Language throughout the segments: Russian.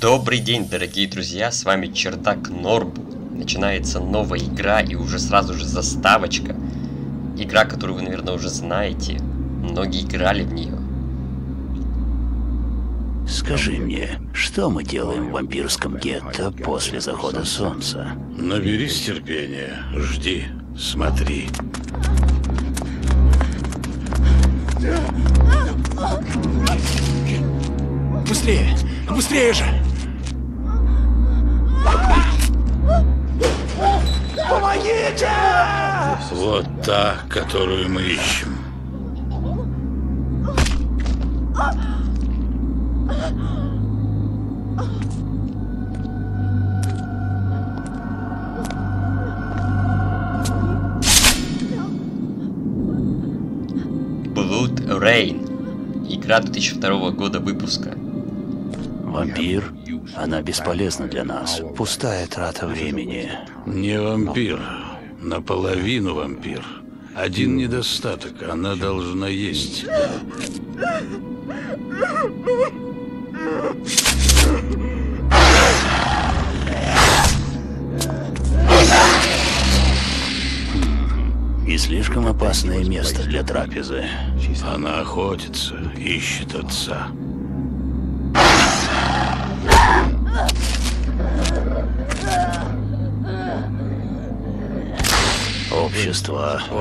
Добрый день, дорогие друзья, с вами Чердак Нор-Бу. Начинается новая игра и уже сразу же заставочка. Игра, которую вы, наверное, уже знаете. Многие играли в нее. Скажи мне, что мы делаем в вампирском гетто после захода солнца? Наберись терпения, жди, смотри. Быстрее! Быстрее же! Помогите! Вот та, которую мы ищем. BloodRayne. Игра 2002 года выпуска. Вампир? Она бесполезна для нас. Пустая трата времени. Не вампир. Наполовину вампир. Один недостаток. Она должна есть. И слишком опасное место для трапезы. Она охотится, ищет отца.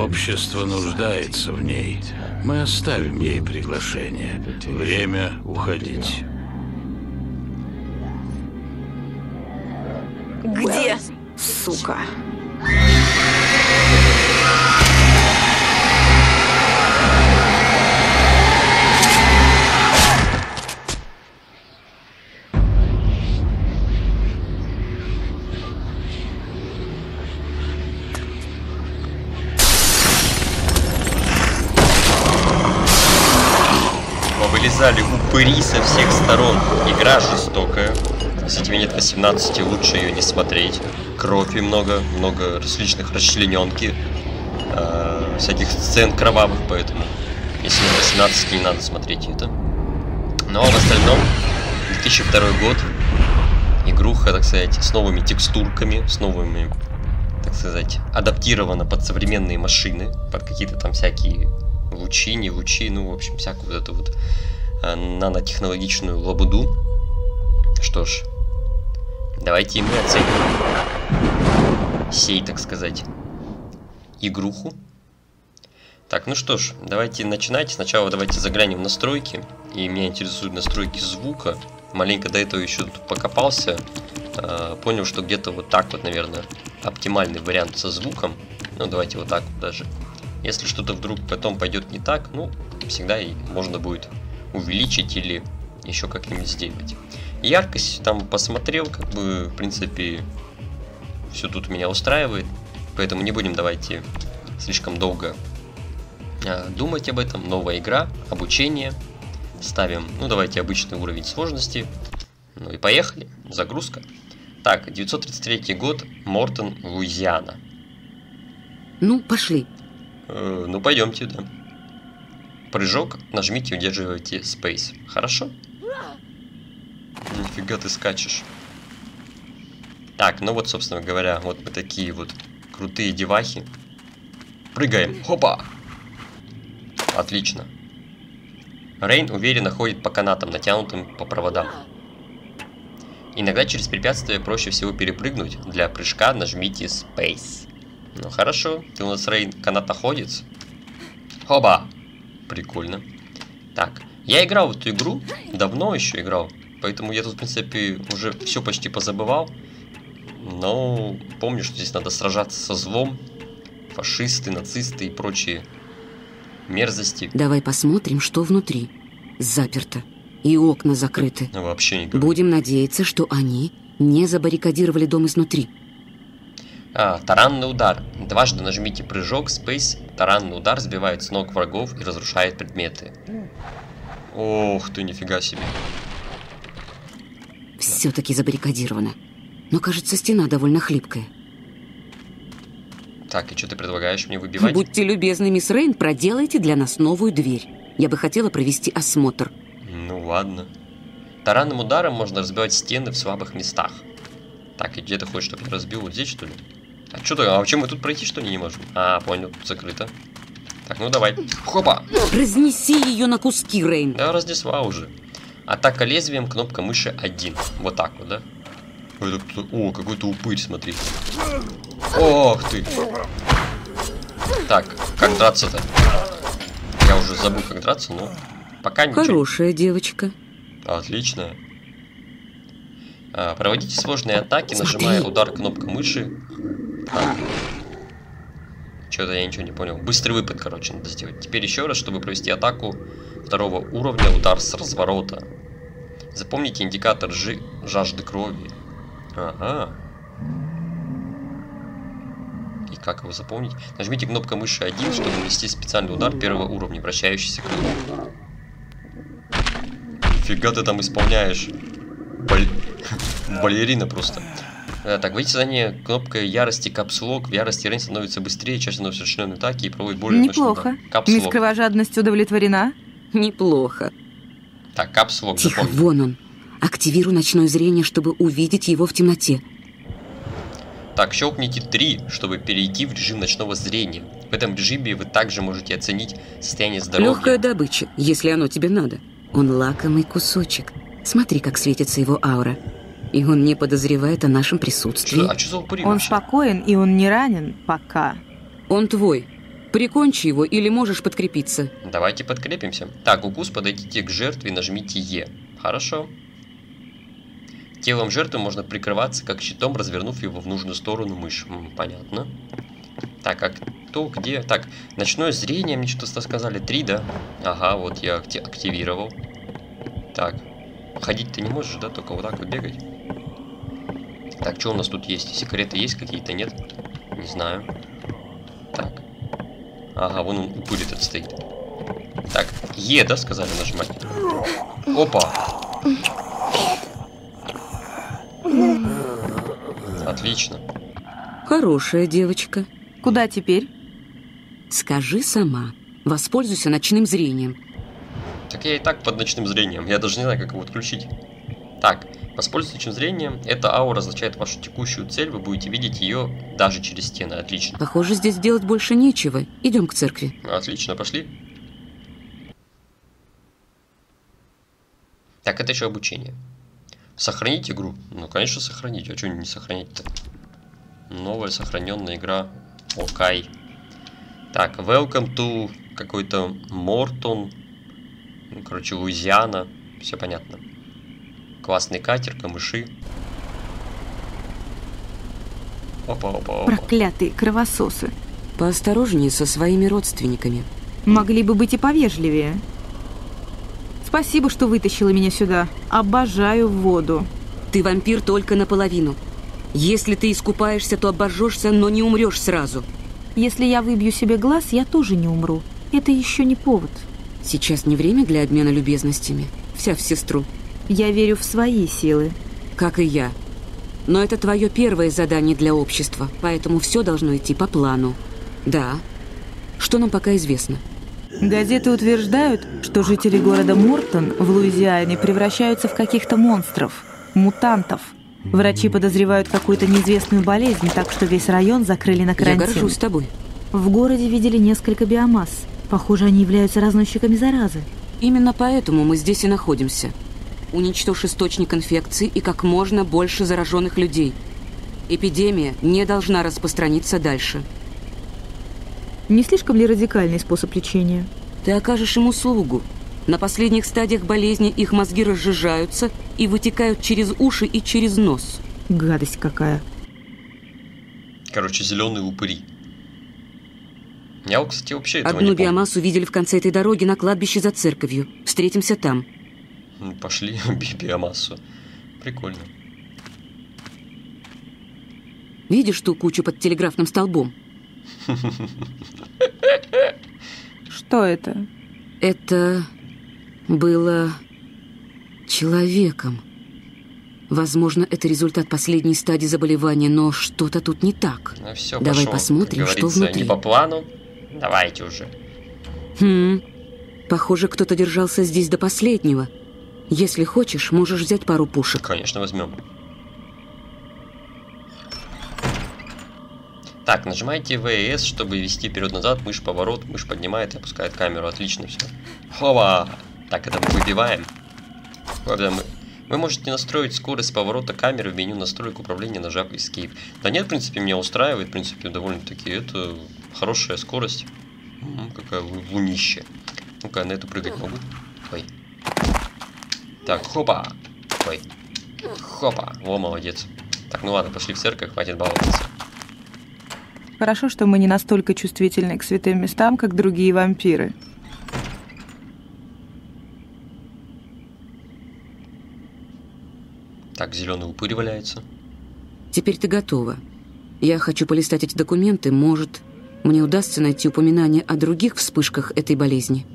Общество нуждается в ней. Мы оставим ей приглашение. Время уходить. Где? Сука. Вылезали упыри со всех сторон. Игра жестокая. Если тебе нет 18, лучше ее не смотреть. Крови много, много различных расчлененки, всяких сцен кровавых, поэтому если на 18, не надо смотреть это. Но в остальном 2002 год. Игруха, так сказать, с новыми текстурками, с новыми, так сказать, адаптирована под современные машины, под какие-то там всякие лучи, не лучи, ну, в общем, всякую вот эту вот нанотехнологичную лабуду. Что ж, давайте и мы оценим сей, так сказать, игруху. Так, ну что ж, давайте начинать. Сначала давайте заглянем в настройки. И меня интересуют настройки звука. Маленько до этого еще тут покопался. Понял, что где-то вот так вот, наверное, оптимальный вариант со звуком. Ну, давайте вот так вот даже. Если что-то вдруг потом пойдет не так, ну, всегда и можно будет увеличить или еще как-нибудь сделать. Яркость там посмотрел, как бы, в принципе, все тут меня устраивает. Поэтому не будем, давайте, слишком долго думать об этом. Новая игра, обучение. Ставим, ну, давайте, обычный уровень сложности. Ну и поехали, загрузка. Так, 933 год, Мортон, Луизиана. Ну, пошли. Ну, пойдемте, да. Прыжок, нажмите и удерживайте Space. Хорошо? Нифига ты скачешь. Так, ну вот, собственно говоря, вот такие вот крутые девахи. Прыгаем. Хопа! Отлично. Рейн уверенно ходит по канатам, натянутым по проводам. Иногда через препятствия проще всего перепрыгнуть. Для прыжка нажмите Space. Ну хорошо, ты у нас, Рейн, канатоходец. Хоба! Прикольно. Так, я играл в эту игру, давно еще играл, поэтому я тут, в принципе, уже все почти позабывал. Но помню, что здесь надо сражаться со злом. Фашисты, нацисты и прочие мерзости. Давай посмотрим, что внутри. Заперто. И окна закрыты. Ну, вообще никак. Будем надеяться, что они не забаррикадировали дом изнутри. Таранный удар. Дважды нажмите прыжок, Space. Таранный удар сбивает с ног врагов и разрушает предметы. Ох ты, нифига себе. Все-таки забаррикадировано. Но, кажется, стена довольно хлипкая. Так, и что ты предлагаешь мне выбивать? Будьте любезны, мисс Рейн, проделайте для нас новую дверь. Я бы хотела провести осмотр. Ну ладно. Таранным ударом можно разбивать стены в слабых местах. Так, и где ты хочешь, чтобы я разбил? Вот здесь, что ли? А что такое? А почему мы тут пройти, что ли, не можем? А, понял, тут закрыто. Так, ну давай. Хопа! Разнеси ее на куски, Рейн. Да, разнесла уже. Атака лезвием, кнопка мыши 1. Вот так вот, да? О, какой-то упырь, смотри. Ох ты! Так, как драться-то? Я уже забыл, как драться, но пока ничего. Хорошая девочка. Отлично. Проводите сложные атаки, нажимая удар кнопка мыши. Так. Что-то я ничего не понял. Быстрый выпад, короче, надо сделать. Теперь еще раз, чтобы провести атаку второго уровня, удар с разворота. Запомните индикатор жажды крови. Ага. И как его запомнить? Нажмите кнопку мыши 1, чтобы ввести специальный удар первого уровня, вращающийся крылом. Фига ты там исполняешь. Балерина просто. Так, выйти за ней кнопкой ярости капслок. В ярости Рейн становится быстрее, чаще становится членом атаки и проводит более мощный удар. Неплохо. Мисс кровожадность удовлетворена? Неплохо. Так, капслок. Тихо, вон он. Активирую ночное зрение, чтобы увидеть его в темноте. Так, щелкните 3, чтобы перейти в режим ночного зрения. В этом режиме вы также можете оценить состояние здоровья. Легкая добыча, если оно тебе надо. Он лакомый кусочек. Смотри, как светится его аура. И он не подозревает о нашем присутствии. Что? А что за упырь вообще? Он спокоен, и он не ранен пока. Он твой. Прикончи его, или можешь подкрепиться. Давайте подкрепимся. Так, укус, подойдите к жертве и нажмите Е. Хорошо. Телом жертвы можно прикрываться как щитом, развернув его в нужную сторону мышь. Понятно. Так, а кто, где? Так, ночное зрение, мне что-то сказали. 3, да? Ага, вот я активировал. Так. Ходить ты не можешь, да? Только вот так вот бегать. Так, что у нас тут есть? Секреты есть какие-то? Нет? Не знаю. Так. Ага, вон он, упырь этот стоит. Так, Е, да, сказали нажимать? Опа! Отлично. Хорошая девочка. Куда теперь? Скажи сама. Воспользуйся ночным зрением. Так я и так под ночным зрением. Я даже не знаю, как его отключить. Так, воспользуйся ночным зрением. Эта аура означает вашу текущую цель. Вы будете видеть ее даже через стены. Отлично. Похоже, здесь делать больше нечего. Идем к церкви. Отлично, пошли. Так, это еще обучение. Сохранить игру? Ну, конечно, сохранить. А что не сохранить-то? Новая сохраненная игра. Окей. Так, welcome to какой-то Мортон. Короче, Луизиана. Все понятно. Классный катер, камыши. Опа-опа-опа. Проклятые кровососы. Поосторожнее со своими родственниками. Могли бы быть и повежливее. Спасибо, что вытащила меня сюда. Обожаю воду. Ты вампир только наполовину. Если ты искупаешься, то обожжешься, но не умрешь сразу. Если я выбью себе глаз, я тоже не умру. Это еще не повод. Сейчас не время для обмена любезностями. Вся в сестру. Я верю в свои силы. Как и я. Но это твое первое задание для общества, поэтому все должно идти по плану. Да. Что нам пока известно? Газеты утверждают, что жители города Мортон в Луизиане превращаются в каких-то монстров, мутантов. Врачи подозревают какую-то неизвестную болезнь, так что весь район закрыли на карантин. Я горжусь тобой. В городе видели несколько биомасс. Похоже, они являются разносчиками заразы. Именно поэтому мы здесь и находимся. Уничтожь источник инфекции и как можно больше зараженных людей. Эпидемия не должна распространиться дальше. Не слишком ли радикальный способ лечения? Ты окажешь им услугу. На последних стадиях болезни их мозги разжижаются и вытекают через уши и через нос. Гадость какая. Короче, зеленые упыри. Я, кстати, вообще этого не помню. Одну биомассу видели в конце этой дороги на кладбище за церковью. Встретимся там. Ну, пошли биомассу. Прикольно. Видишь ту кучу под телеграфным столбом? Что это? Это было человеком. Возможно, это результат последней стадии заболевания, но что-то тут не так. Ну, все, давай пошел, посмотрим, что внутри. Не по плану. Давайте уже. Похоже, кто-то держался здесь до последнего. Если хочешь, можешь взять пару пушек. Конечно, возьмем. Так, нажимайте ВС, чтобы вести вперед-назад, мышь-поворот, мышь поднимает и опускает камеру. Отлично все. Хова! Так, это мы выбиваем. Вы можете настроить скорость поворота камеры в меню настроек управления, нажав Escape. Да нет, в принципе, меня устраивает, в принципе, довольно-таки это хорошая скорость. Какая лунища. Ну-ка, на эту прыгать могу. Ой. Так, хопа. Ой. Хопа. О, молодец. Так, ну ладно, пошли в церковь, хватит баловаться. Хорошо, что мы не настолько чувствительны к святым местам, как другие вампиры. Так, зеленый упырь валяется. Теперь ты готова. Я хочу полистать эти документы. Может, мне удастся найти упоминание о других вспышках этой болезни.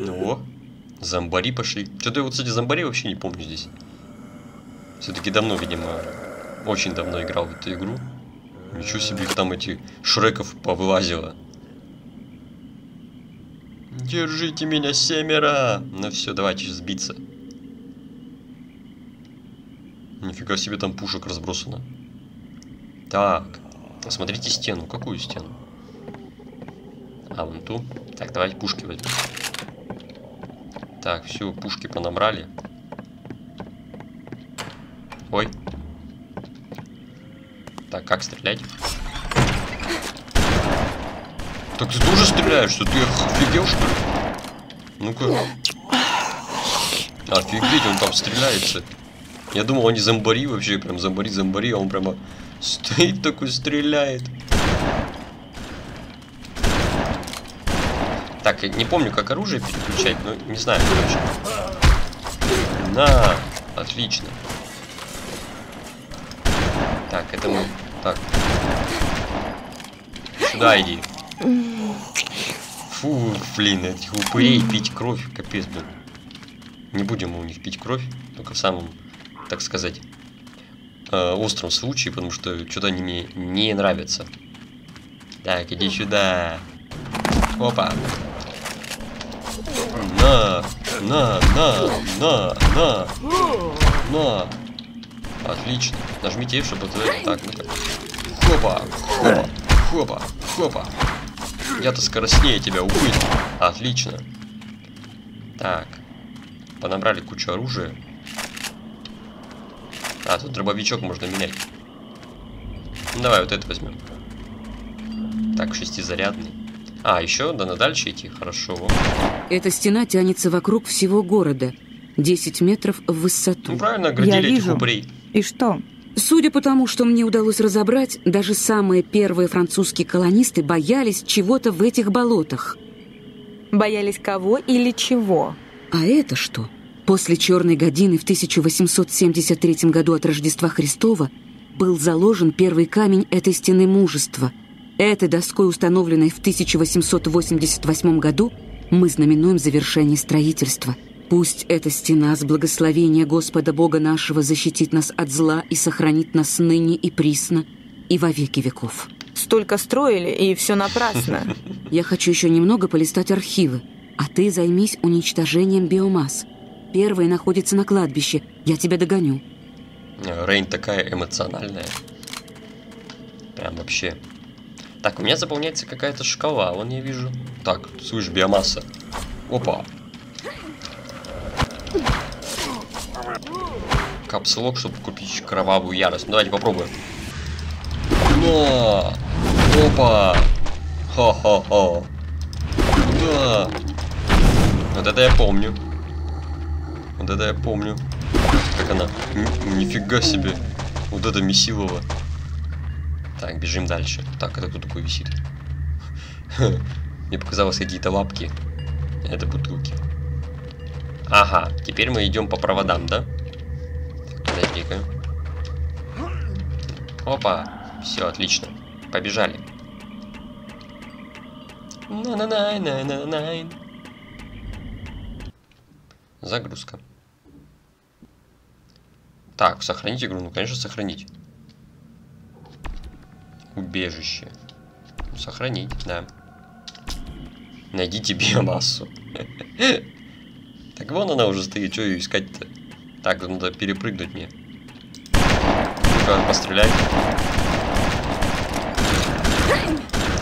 Ну, о, зомбари пошли. Что-то я вот, кстати, зомбари вообще не помню здесь. Все-таки давно, видимо, очень давно играл в эту игру. Ничего себе, там эти шреков повылазило. Держите меня, семеро! Ну все, давайте сбиться. Нифига себе, там пушек разбросано. Так, посмотрите стену. Какую стену? А, вон ту. Так, давайте пушки возьмем. Так, все, пушки понабрали. Ой. Так, как стрелять? Так ты тоже стреляешь? Что ты офигел, что ли? Ну-ка. Офигеть, он там стреляется. Я думал, они зомбари вообще, прям зомбари, а он прямо стоит такой, стреляет. Так, я не помню, как оружие переключать, но не знаю, короче. На, отлично. Так, это мы... Так. Сюда иди. Фу, блин, этих упырей пить кровь, капец, блин. Не будем у них пить кровь, только в самом... так сказать, остром случае, потому что что-то они мне не нравятся. Так, иди сюда. Опа. На. Отлично. Нажмите F, чтобы это... Так, ну-ка. Хопа, хопа, хопа, хопа. Я-то скоростнее тебя, упырь. Отлично. Так. Понабрали кучу оружия. А, тут дробовичок можно менять. Ну, давай вот это возьмем. Так, шестизарядный. А, еще надо дальше идти. Хорошо. Эта стена тянется вокруг всего города. 10 метров в высоту. Ну, правильно оградили этих упырей. И что? Судя по тому, что мне удалось разобрать, даже самые первые французские колонисты боялись чего-то в этих болотах. Боялись кого или чего? А это что? После Черной годины в 1873 году от Рождества Христова был заложен первый камень этой стены мужества. Этой доской, установленной в 1888 году, мы знаменуем завершение строительства. Пусть эта стена с благословения Господа Бога нашего защитит нас от зла и сохранит нас ныне и присно, и во веки веков. Столько строили, и все напрасно. Я хочу еще немного полистать архивы, а ты займись уничтожением биомасс. Первый находится на кладбище. Я тебя догоню. Рейн такая эмоциональная. Прям вообще. Так, у меня заполняется какая-то шкала. Вон я вижу. Так, слышь, биомасса. Опа. Капсулок, чтобы купить кровавую ярость. Ну, давайте попробуем. На! Опа! Хо-хо-хо. Да! Вот это я помню. Вот это я помню. Как она? Нифига себе. Вот это месилово. Так, бежим дальше. Так, это кто такой висит? Мне показалось, какие-то лапки. Это бутылки. Ага, теперь мы идем по проводам, да? Подожди-ка. Опа. Все, отлично. Побежали. Загрузка. Так, сохранить игру, ну конечно сохранить. Убежище. Сохранить, да. Найдите биомассу. Так вон она уже стоит, что ее искать-то? Так, надо перепрыгнуть мне. Ну-ка, постреляй.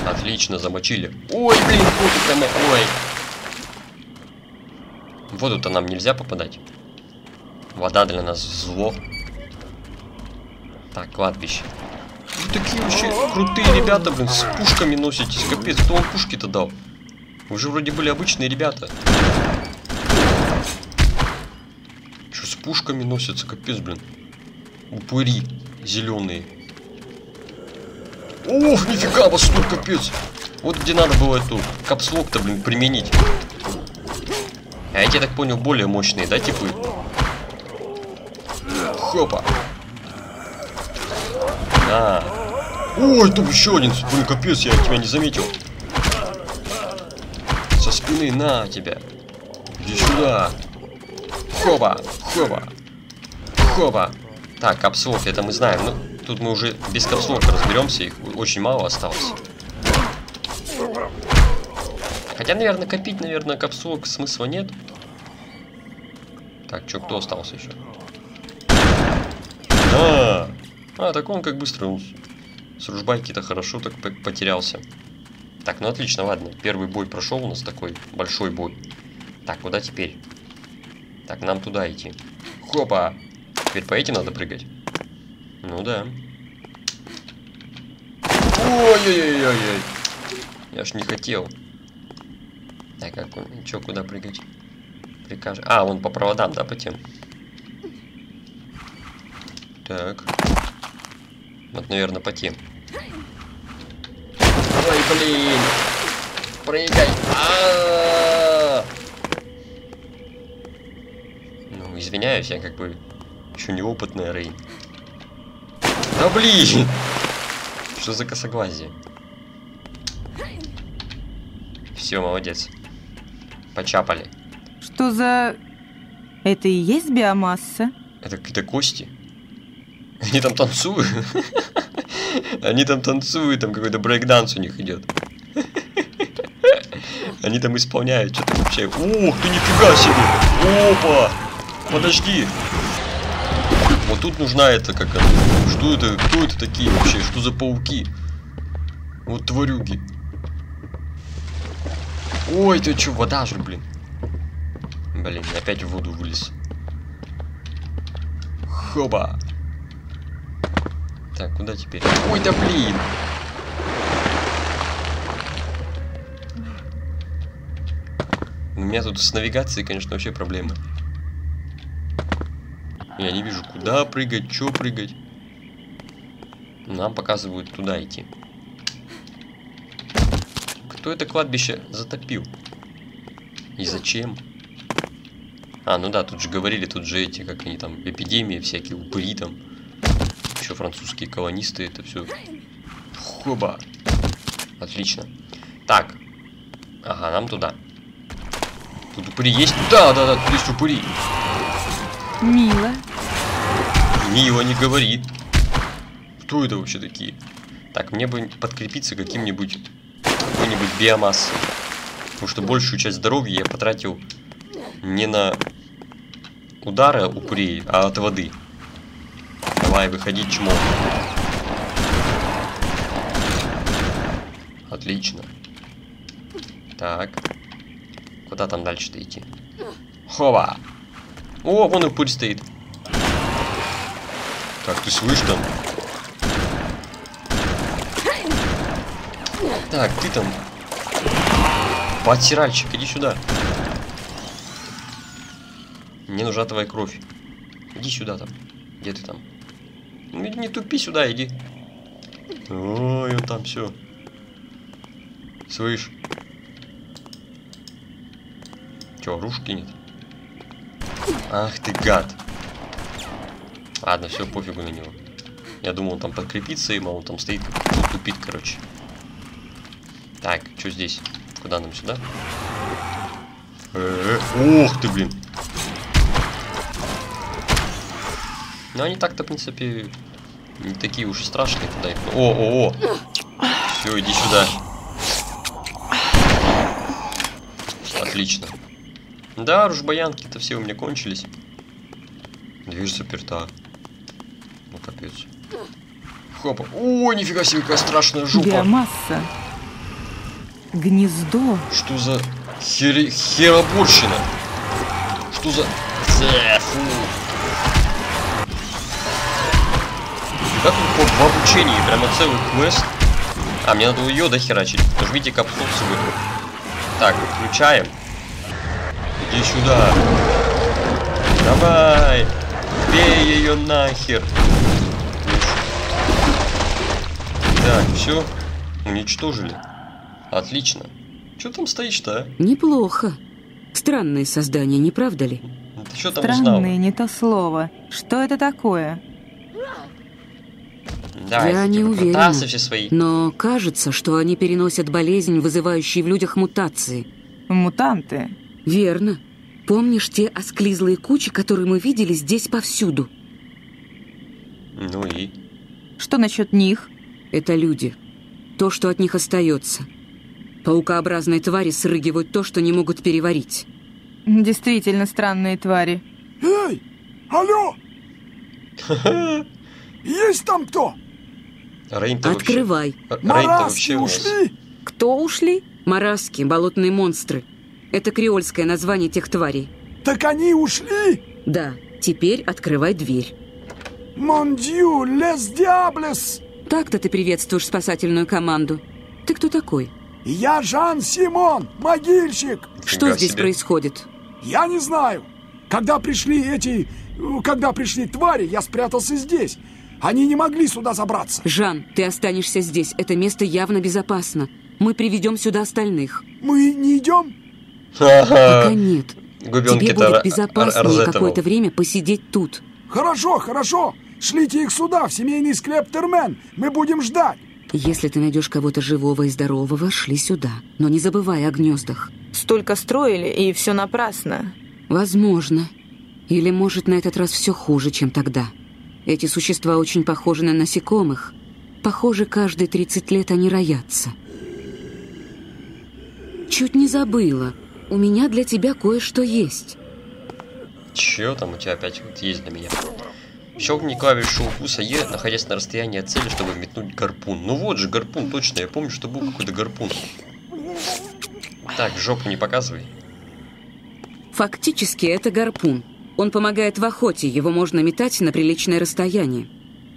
Отлично, замочили. Ой, блин, куча там, ой. В воду-то нам нельзя попадать. Вода для нас зло. Так, кладбище. Вы такие вообще крутые ребята, блин, с пушками носитесь. Капец, кто вам пушки-то дал? Вы же вроде были обычные ребята. Что с пушками носятся? Капец, блин. Упыри зеленые. Ох, нифига, вас тут капец. Вот где надо было эту капслок-то, блин, применить. А эти, я так понял, более мощные, да, типы? Хопа. А. Ой, тут еще один. Блин, капец, я тебя не заметил. Со спины на тебя. Иди сюда. Хопа, хопа, хопа. Так, капслок, это мы знаем, но... Тут мы уже без капслока разберемся, их очень мало осталось. Хотя, наверное, копить, наверное, капслок смысла нет. Так, что, кто остался еще? А, так он как быстро. Он с ружбайки-то хорошо так потерялся. Так, ну отлично, ладно. Первый бой прошел у нас, такой большой бой. Так, куда теперь? Так, нам туда идти. Хопа! Теперь по этим надо прыгать. Ну да. Ой-ой-ой-ой-ой. Я ж не хотел. Так, как он? Че, куда прыгать? Прикажешь. А, он по проводам, да, по тем? Так. Вот, наверное, по тем. Ой, блин. Прыгай. Ну, извиняюсь, я как бы еще неопытный Рейн. Да блин! Что за косоглазие? Все, молодец. Почапали. Что за... Это и есть биомасса? Это какие-то кости. Они там танцуют. Они там танцуют, там какой-то брейк-данс у них идет. Они там исполняют что-то вообще. Ух, ты нифига себе! Опа! Подожди! Вот тут нужна эта какая-то... Что это? Кто это такие вообще? Что за пауки? Вот тварюги. Ой, ты чё, вода же, блин. Блин, опять в воду вылез. Хоба. Так, куда теперь? Ой, да блин. У меня тут с навигацией, конечно, вообще проблемы. Я не вижу, куда прыгать, что прыгать. Нам показывают туда идти. Кто это кладбище затопил? И зачем? А, ну да, тут же говорили, тут же эти, как они там, эпидемии всякие, упыри там. Еще французские колонисты, это все. Хоба. Отлично. Так. Ага, нам туда. Тут упыри есть? Да, да, да, тут есть упыри. Мило. Мило, не говори. Кто это вообще такие? Так, мне бы подкрепиться каким-нибудь... какой-нибудь биомассой. Потому что большую часть здоровья я потратил не на удары упырей, а от воды. Давай, выходи, чмо. Отлично. Так. Куда там дальше-то идти? Хова! О, вон и пыль стоит. Так, ты слышишь там? Так, ты там. Подтиральщик, иди сюда. Мне нужна твоя кровь. Иди сюда там. Где ты там? Не тупи сюда, иди. Ой, вот там все. Слышь. Че, руш кинет? Ах ты гад. Ладно, все, пофигу на него. Я думал, он там подкрепится, и мол, он там стоит, как тупит, короче. Так, что здесь? Куда нам сюда? Ох ты, блин. Ну, они так-то, в принципе, не такие уж и страшные. Туда их... О, о. Все, иди сюда. Отлично. Да, ружбаянки-то все у меня кончились. Дверь заперта. Ну, капец. Хопа. О, нифига себе, какая страшная жопа. Биомасса. Гнездо. Что за хероборщина? Что за... Фу. Как тут по обучению? Прямо целый квест. А, мне надо ее дохерачить. Нажмите капсулу. Так, включаем. Иди сюда. Давай. Бей ее нахер. Так, все. Уничтожили. Отлично. Че там стоишь-то, а? Неплохо. Странные создания, не правда ли? Ты что там узнал? Странные, не то слово. Что это такое? Да, я не уверена, но кажется, что они переносят болезнь, вызывающую в людях мутации. Мутанты? Верно. Помнишь те осклизлые кучи, которые мы видели здесь повсюду? Ну и? Что насчет них? Это люди. То, что от них остается. Паукообразные твари срыгивают то, что не могут переварить. Действительно странные твари. Эй! Алло! Есть там кто? Открывай. Мараски ушли? Кто ушли? Мараски, болотные монстры. Это креольское название тех тварей. Так они ушли? Да. Теперь открывай дверь. Мондью, лес диаблес. Так-то ты приветствуешь спасательную команду. Ты кто такой? Я Жан-Симон, могильщик. Что здесь происходит? Я не знаю. Когда пришли твари, я спрятался здесь. Они не могли сюда забраться. Жан, ты останешься здесь. Это место явно безопасно. Мы приведем сюда остальных. Мы не идем? Пока нет. Тебе будет безопаснее какое-то время посидеть тут. Хорошо, хорошо. Шлите их сюда, в семейный склеп Термен. Мы будем ждать. Если ты найдешь кого-то живого и здорового, шли сюда. Но не забывай о гнездах. Столько строили, и все напрасно. Возможно. Или, может, на этот раз все хуже, чем тогда. Эти существа очень похожи на насекомых. Похоже, каждые 30 лет они роятся. Чуть не забыла. У меня для тебя кое-что есть. Че там у тебя опять есть для меня? Щелкни клавишу укуса Е, находясь на расстоянии от цели, чтобы метнуть гарпун. Ну вот же, гарпун, точно. Я помню, что был какой-то гарпун. Так, жопу не показывай. Фактически это гарпун. Он помогает в охоте, его можно метать на приличное расстояние.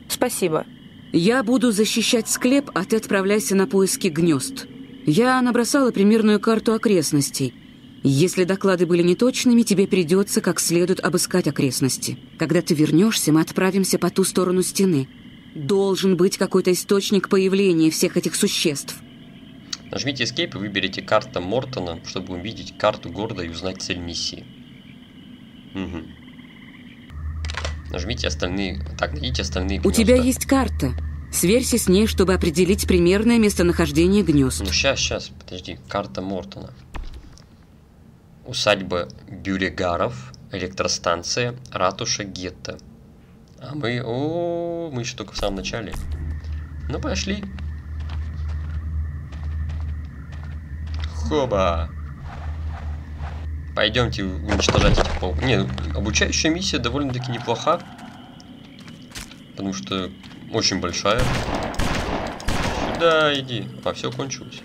Спасибо. Я буду защищать склеп, а ты отправляйся на поиски гнезд. Я набросала примерную карту окрестностей. Если доклады были неточными, тебе придется как следует обыскать окрестности. Когда ты вернешься, мы отправимся по ту сторону стены. Должен быть какой-то источник появления всех этих существ. Нажмите Escape и выберите карту Мортона, чтобы увидеть карту города и узнать цель миссии. Угу. Нажмите остальные... Так, найдите остальные гнезда. У тебя есть карта. Сверься с ней, чтобы определить примерное местонахождение гнезд. Ну, сейчас, подожди. Карта Мортона. Усадьба Бюрегаров, электростанция, ратуша гетто. А мы... О, мы еще только в самом начале. Ну, пошли. Хоба. Пойдемте уничтожать этих пауков. Не, обучающая миссия довольно-таки неплоха. Потому что очень большая. Сюда иди. А, все кончилось.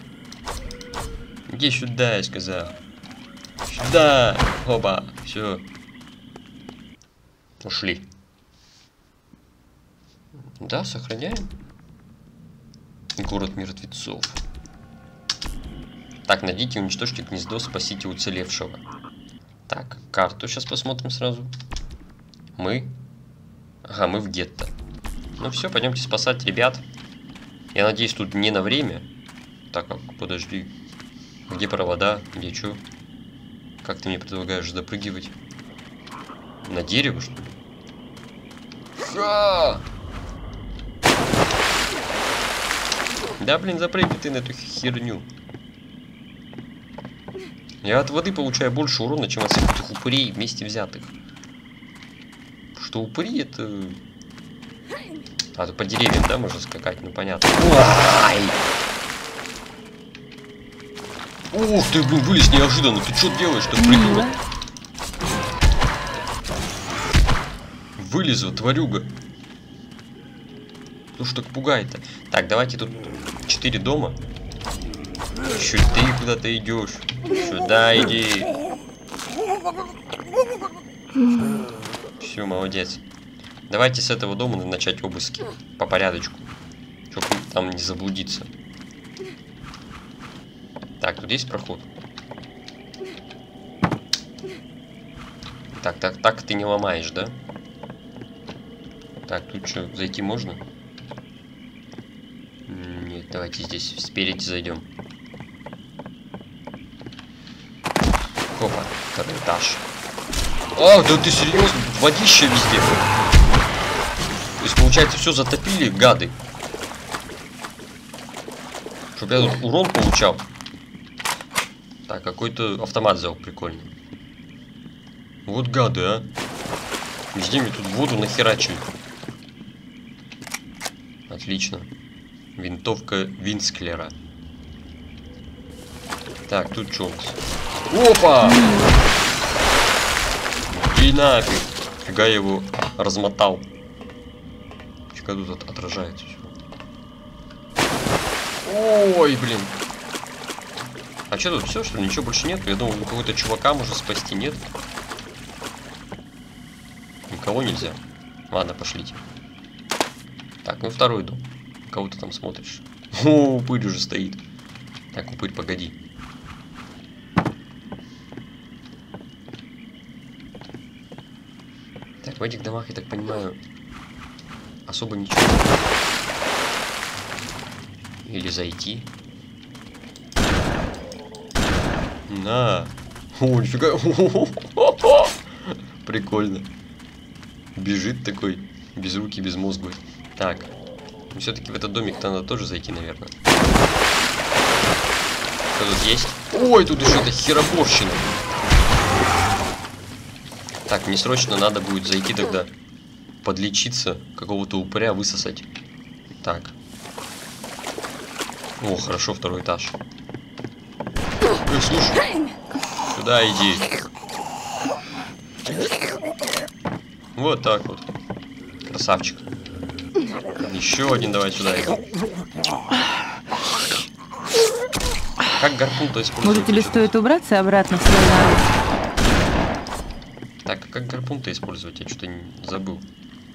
Иди сюда, я сказал. Да, оба, все. Ушли. Да, сохраняем. Город мертвецов. Так, найдите и уничтожьте гнездо, спасите уцелевшего. Так, карту сейчас посмотрим сразу. Мы. Ага, мы в гетто. Ну все, пойдемте спасать ребят. Я надеюсь, тут не на время. Так, подожди. Где провода? Где что? Как ты мне предлагаешь допрыгивать? На дерево, что ли? Ха! Да, блин, запрыгни ты на эту херню. Я от воды получаю больше урона, чем от всех этих упырей вместе взятых. Что упыри это... А, то по деревьям, да, можно скакать? Ну, понятно. Ай! Ух ты, блин, вылез неожиданно. Ты что делаешь, ты придурок? вылезу, тварюга. Ну что так пугает-то? Так, давайте тут 4 дома. Еще ты куда-то идешь. Сюда иди. Все, молодец. Давайте с этого дома начать обыски. По порядочку. Чтобы там не заблудиться. Так, тут есть проход? Так, так, так ты не ломаешь, да? Так, тут что, зайти можно? Нет, давайте здесь спереди зайдем. Опа, второй этаж. А, да ты серьезно? Водище везде. То есть, получается, все затопили, гады. Чтоб я тут урон получал. Так, какой-то автомат взял прикольный. Вот гады, а. Везде мне тут воду нахерачивают. Отлично. Винтовка Винсклера. Так, тут что у нас? Опа! И нафиг. Фига я его размотал. Фига тут отражается все. Ой, блин. А что тут все, что ли? Ничего больше нет? Я думал, у какого-то чувака можно спасти, нет? Никого нельзя. Ладно, пошлите. Так, ну второй дом. Кого ты там смотришь? О, упырь уже стоит. Так, упырь, погоди. Так, в этих домах, я так понимаю, особо ничего. Или зайти. На. О, нифига. Прикольно. Бежит такой, без руки, без мозга. Так. Все-таки в этот домик -то надо тоже зайти, наверное. Что тут есть? Ой, тут еще это хероборщина. Так, мне срочно надо будет зайти тогда. Подлечиться, какого-то упыря высосать. Так. О, хорошо, второй этаж. Эй, слушай. Сюда иди. Вот так вот. Красавчик. Еще один, давай сюда. Как гарпун-то использовать? Может, или стоит убраться обратно в свой народ? Так, как гарпун-то использовать? Я что-то забыл.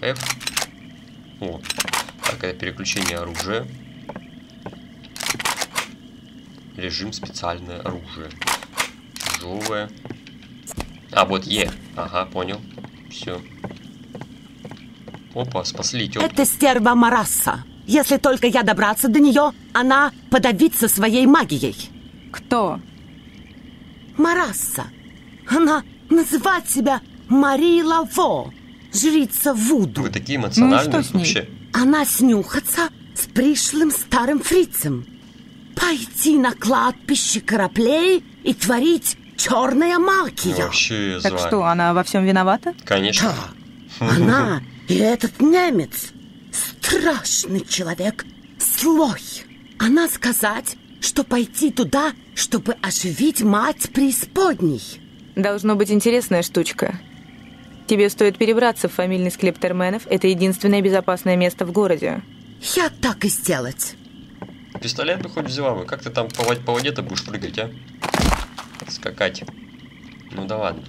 F. О, такое переключение оружия. Режим специальное оружие. Тяжелое. А, вот Е. Ага, понял. Все. Опа, спасли тёлку. Это стерва Марасса. Если только я добраться до нее, она подавится своей магией. Кто? Марасса. Она называет себя Мари Лаво, жрица Вуду. Вы такие эмоциональные, ну, что с ней? Вообще. Она снюхаться с пришлым старым фрицем. Пойти на кладбище кораблей и творить черная магия. Вообще, так что, она во всем виновата? Конечно. Да. Она... И этот немец, страшный человек, злой. Она сказать, что пойти туда, чтобы оживить мать преисподней. Должно быть интересная штучка. Тебе стоит перебраться в фамильный склеп Терменов. Это единственное безопасное место в городе. Я так и сделать. Пистолет бы хоть взяла бы. Как ты там по воде-то будешь прыгать, а? Скакать. Ну да ладно.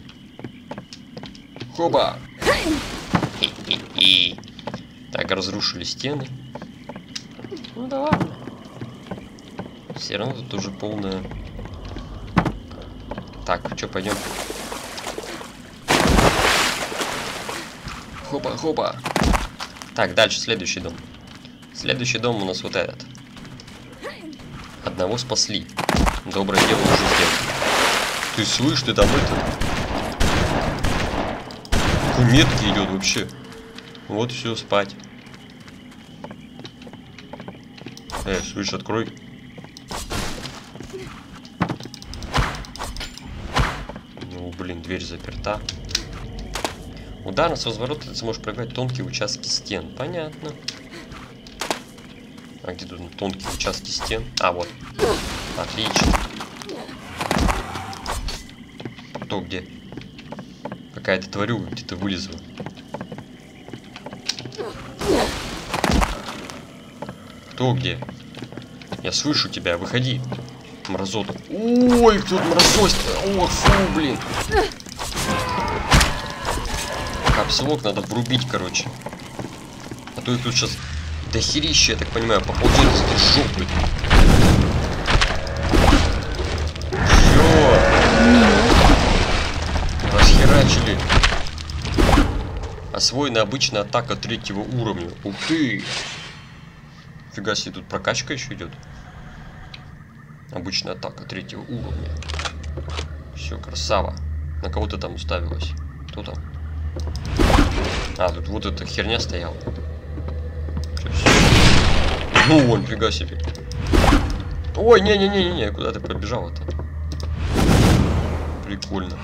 Хоба! И так, разрушили стены. Ну да ладно. Все равно тут уже полная. Так, что, пойдем? Хопа-хопа. Так, дальше следующий дом. Следующий дом у нас вот этот. Одного спасли. Доброе дело уже сделано. Ты слышишь, ты там это? Куметки идет вообще. Вот все, спать. Слышь, открой. Ну, блин, дверь заперта. Ударом с разворота ты сможешь пробивать тонкие участки стен. Понятно. А где тут тонкие участки стен? А, вот. Отлично. Кто где? Какая-то тварюга где-то вылезла. Кто где? Я слышу тебя, выходи. Мразот. Ой, тут мразость-то. Ох, фу, блин. Капслок надо врубить, короче. А то их тут сейчас дохерища, я так понимаю, по полдельца жопы. Всё. Расхерачили. Освоена обычная атака 3-го уровня. Ух ты. Фига себе, тут прокачка еще идет. Обычная атака 3-го уровня. Все, красава. На кого ты там уставилась? Кто там? А, тут вот эта херня стояла. Ну, вон, фига себе. Ой, не-не-не-не, куда ты побежала-то? Прикольно.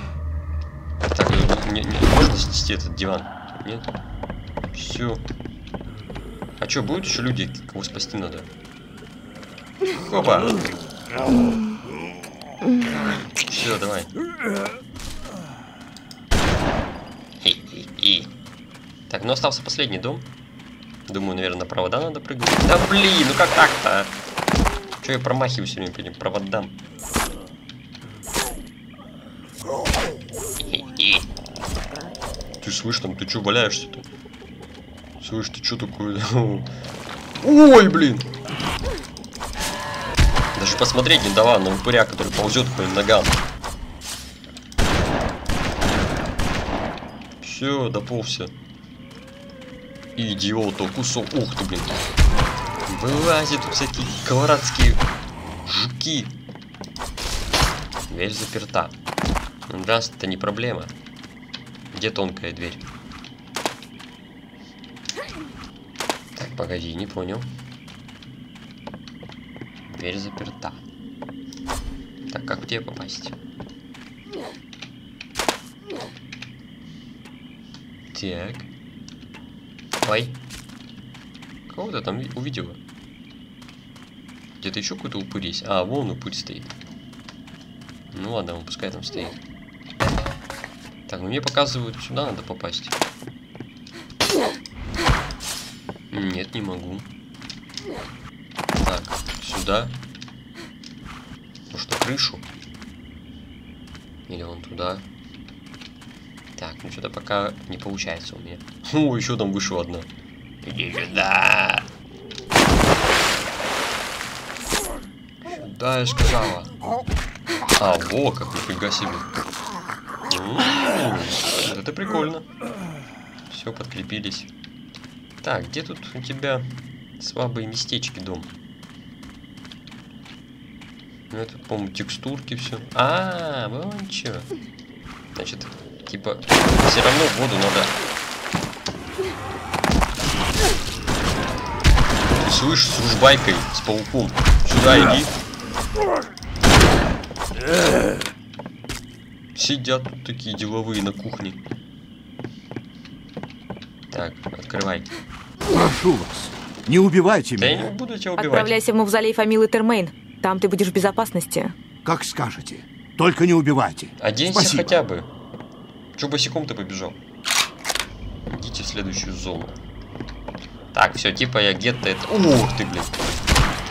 Так, можно снести этот диван? Нет? Все. А что, будут еще люди, кого спасти надо? Опа! Все, давай. Хе-хе-хе. Так, ну остался последний дом. Думаю, наверное, на провода надо прыгнуть. Да блин, ну как так-то? Че я промахиваюсь сегодня по этим проводам? Хе-хе. Ты слышь, там, ты че валяешься-то? Слышь, ты че такое? Ой, блин! Даже посмотреть не дала на упыря, который ползет по моим ногам. Все, доползся. Идиот, укусок. Ух ты, блин. Вылазят всякие колорадские жуки. Дверь заперта. Раз, это не проблема. Где тонкая дверь? Так, погоди, не понял. Дверь заперта. Так, как тебе попасть? Так. Ой. Кого-то там увидела. Где-то еще какой-то упырь есть. А, вон упырь стоит. Ну ладно, он пускай там стоит. Так, ну мне показывают, сюда надо попасть. Нет, не могу. Так, сюда. Ну что, крышу? Или он туда? Так, ну что-то пока не получается у меня. О, еще там вышла одна. Иди сюда. Сюда, я сказала. А, во, как нифига себе. Это прикольно. Все, подкрепились. Так, где тут у тебя слабые местечки, дом? Ну, это, по-моему, текстурки все. А, вон че. Значит, типа, все равно воду надо. Ты слышишь, с ружбайкой, с пауком. Сюда иди. Сидят тут такие деловые на кухне. Так, открывай. Прошу вас, не убивайте меня. Да я не буду тебя убивать. Отправляйся в мавзолей фамилии Термен. Там ты будешь в безопасности. Как скажете. Только не убивайте. Оденься. Спасибо. Хотя бы. Че босиком-то побежал? Идите в следующую зону. Так, все, типа я где-то это... Ух ты, блин.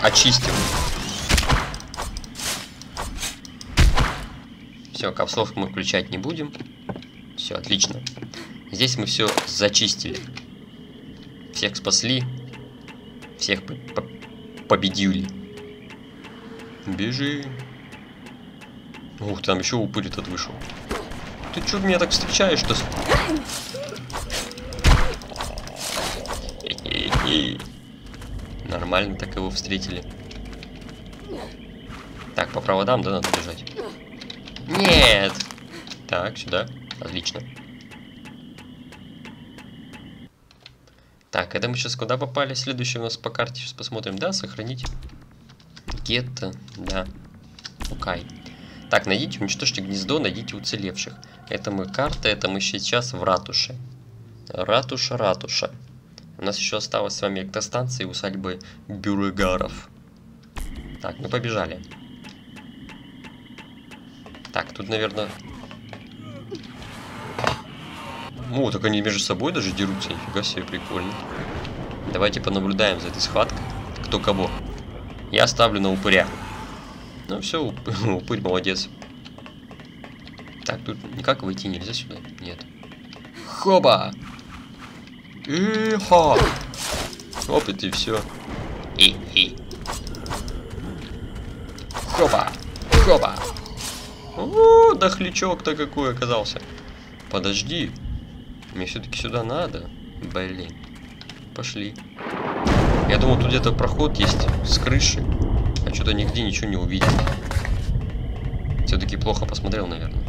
Очистил. Все, капслов мы включать не будем. Все, отлично. Здесь мы все зачистили. Всех спасли. Всех победили. Бежи. Ух, там еще упырь этот вышел. Ты че меня так встречаешь-то? Нормально так его встретили. Так, по проводам, да, надо бежать? Нет! Так, сюда. Отлично. Так, это мы сейчас куда попали? Следующий у нас по карте. Сейчас посмотрим. Да, сохранить. Гетто, да. Укай. Так, найдите, уничтожьте гнездо, найдите уцелевших. Это мы карта, это мы сейчас в ратуше. Ратуша, ратуша. У нас еще осталось с вами электростанция и усадьбы Бюрегаров. Так, мы побежали. Так, тут, наверное... О, так они между собой даже дерутся. Нифига себе, прикольно. Давайте понаблюдаем за этой схваткой. кто кого. Я ставлю на упыря. Ну все, упырь молодец. Так, тут никак выйти нельзя сюда. Нет. Хоба! И-ха! Оп, и все. И-и. Хоба! Хоба! О, дохлячок-то какой оказался. Подожди. Мне все-таки сюда надо. Блин. Пошли. Я думал, тут где-то проход есть с крыши. А что-то нигде ничего не увидел. Все-таки плохо посмотрел, наверное.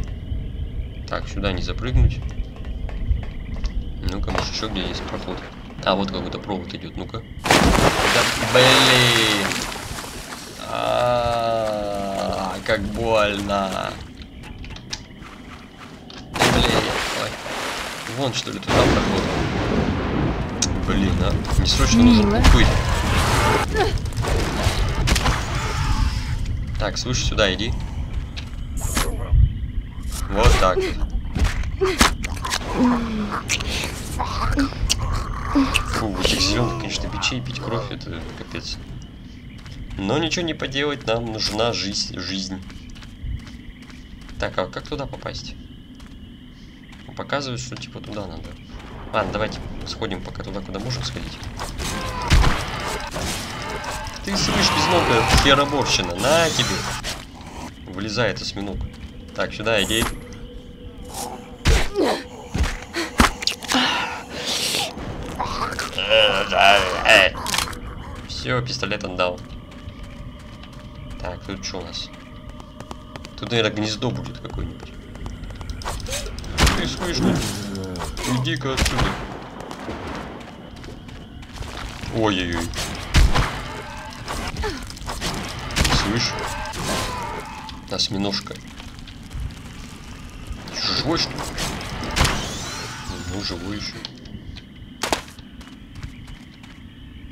Так, сюда не запрыгнуть. Ну-ка, может, еще где есть проход? А, вот какой-то провод идет, ну-ка. Да, блин. А-а-а, как больно. Блин. Ой. Вон, что ли, туда проход. Блин, а. Мне срочно нужен упырь. Так, слышь, сюда иди. Вот так. Фу, вот этих зеленых, конечно, печей пить кровь, это капец. Но ничего не поделать, нам нужна жизнь. Так, а как туда попасть? Показывают, что типа туда надо. Ладно, давайте сходим пока туда, куда можем сходить. Ты слышишь, безногая хероборщина, на тебе. Вылезает осьминог. Так, сюда иди. Все, пистолет отдал. Так, тут что у нас? Тут, наверное, гнездо будет какое-нибудь. Ты слышишь? Иди-ка отсюда. Ой-ой-ой. Слышь? Осьминожка. Живой, что ли? Ну, живой еще.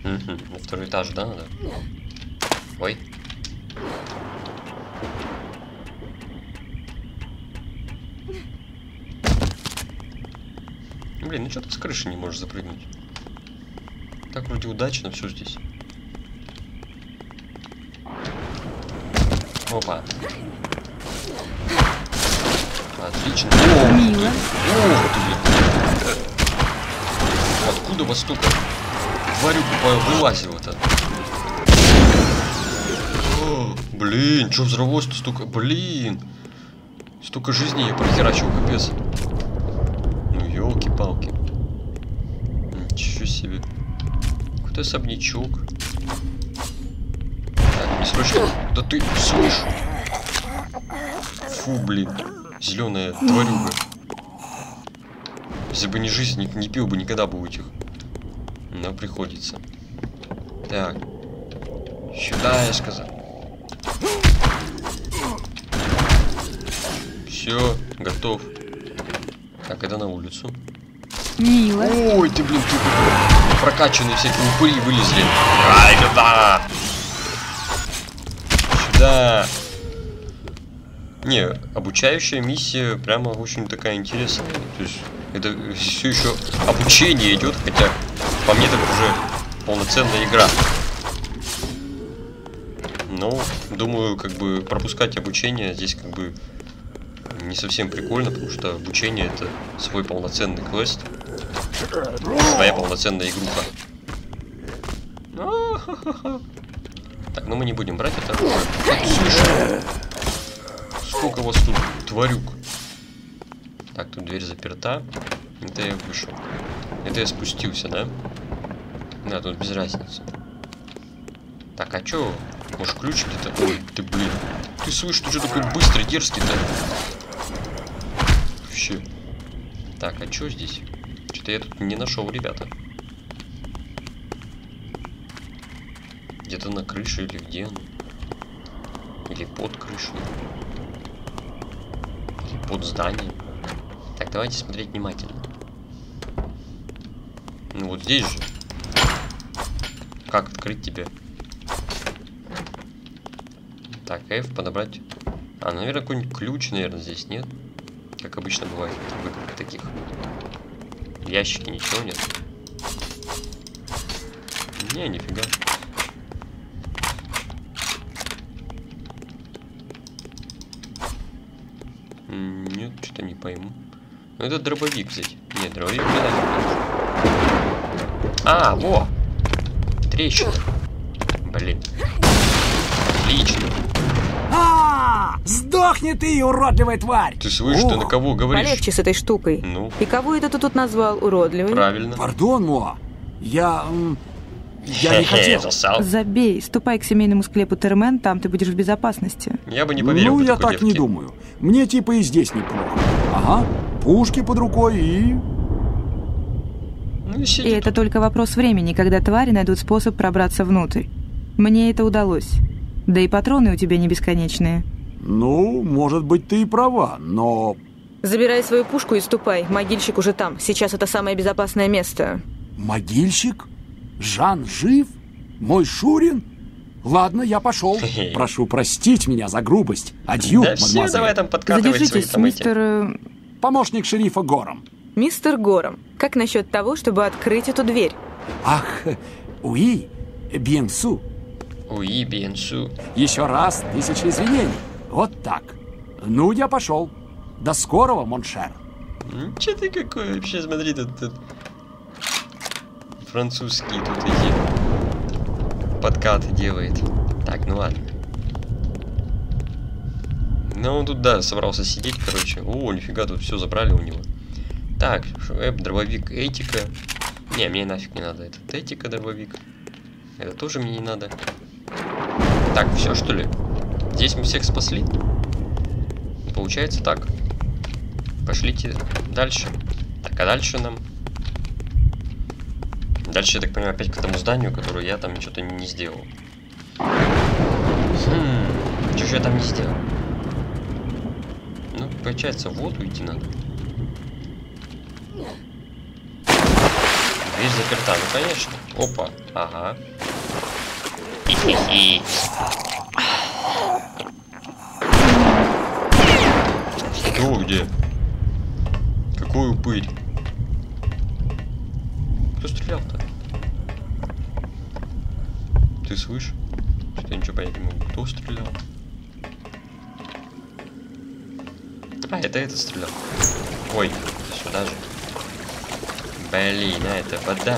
Угу. На второй этаж, да, надо? Ой. Блин, ну что ты с крыши не можешь запрыгнуть? Так вроде удачно все здесь. Опа. Отлично. О, мило. О, откуда вас столько тварюку вылазило-то? Блин, что взорвалось-то столько? Блин. Столько жизней я прохерачил, капец. Ну, елки-палки. Ничего себе. Какой-то особнячок. Так, не срочно. Да ты слышишь? Фу, блин. Зеленая тварюга. Если бы не жизнь, не пил бы никогда бы у этих. Но приходится. Так. Сюда, я сказал. Все, готов. Так, это на улицу. Мило. Ой, ты, блин, ты прокачанные всякие упыри вылезли. Сюда. Не, обучающая миссия прямо очень такая интересная. То есть это все еще обучение идет, хотя по мне так уже полноценная игра. Но думаю, как бы пропускать обучение здесь как бы не совсем прикольно, потому что обучение это свой полноценный квест, своя полноценная игруха. Так, ну мы не будем брать это. Слушай. Сколько у вас тут тварюк? Так, тут дверь заперта. Это я вышел. Это я спустился, да? Да, тут без разницы. Так, а чё? Может, ключ где-то? Ой, ты, блин. Ты слышишь, ты чё такой быстрый, дерзкий-то? Вообще. Так, а чё здесь? Что-то я тут не нашел, ребята. Где-то на крыше или где? Или под крышей? Под зданием. Так, давайте смотреть внимательно. Ну вот здесь же. Как открыть тебя? Так, F подобрать. А, наверное, какой-нибудь ключ, наверное, здесь нет. Как обычно бывает в играх таких. Ящики, ничего нет. Не, нифига. Нет, что-то не пойму. Ну, это дробовик взять. Нет, дробовик не надо. А, во! Трещина. Блин. Отлично. А-а-а! Сдохни ты, уродливая тварь! Ты слышишь, ты на кого говоришь? Полегче с этой штукой. Ну. И кого это ты тут назвал уродливым? Правильно. Пардон, Моа. Я не хотел. Забей, ступай к семейному склепу Термен, там ты будешь в безопасности. Я бы не поверил. Ну, я так девке не думаю. Мне типа и здесь неплохо. Ага, пушки под рукой и... Ну, и это только вопрос времени, когда твари найдут способ пробраться внутрь. Мне это удалось. Да и патроны у тебя не бесконечные. Ну, может быть, ты и права, но... Забирай свою пушку и ступай. Могильщик уже там. Сейчас это самое безопасное место. Могильщик? Жан жив? Мой Шурин? Ладно, я пошел. Прошу простить меня за грубость. Адью, мадемуазель. Задержитесь, мистер... Помощник шерифа Гором. Мистер Гором, как насчет того, чтобы открыть эту дверь? Ах, уи, Бенсу. Уи, Бенсу. Еще раз 1000 извинений. Вот так. Ну, я пошел. До скорого, Моншер. Че ты какой вообще, смотри, тут... Французский тут эти подкаты делает. Так, ну ладно. Ну он тут, да, собрался сидеть, короче. О, нифига, тут все забрали у него. Так, эп, дробовик, этика. Не, мне нафиг не надо. Этот этика, дробовик. Это тоже мне не надо. Так, все что ли? Здесь мы всех спасли? Получается так. Пошлите дальше. Так, а дальше нам... Дальше, я так понимаю, опять к тому зданию, которое я там что-то не сделал. Что же я там не сделал? Ну, получается, вот уйти надо. Дверь заперта, ну конечно. Опа, ага. Хи-хи-хи. Что, где? Какой упырь? Кто стрелял-то? Ты слышишь? Что-то я ничего понять не могу. Кто стрелял? А, это этот стрелял. Ой, сюда же. Блин, а это вода.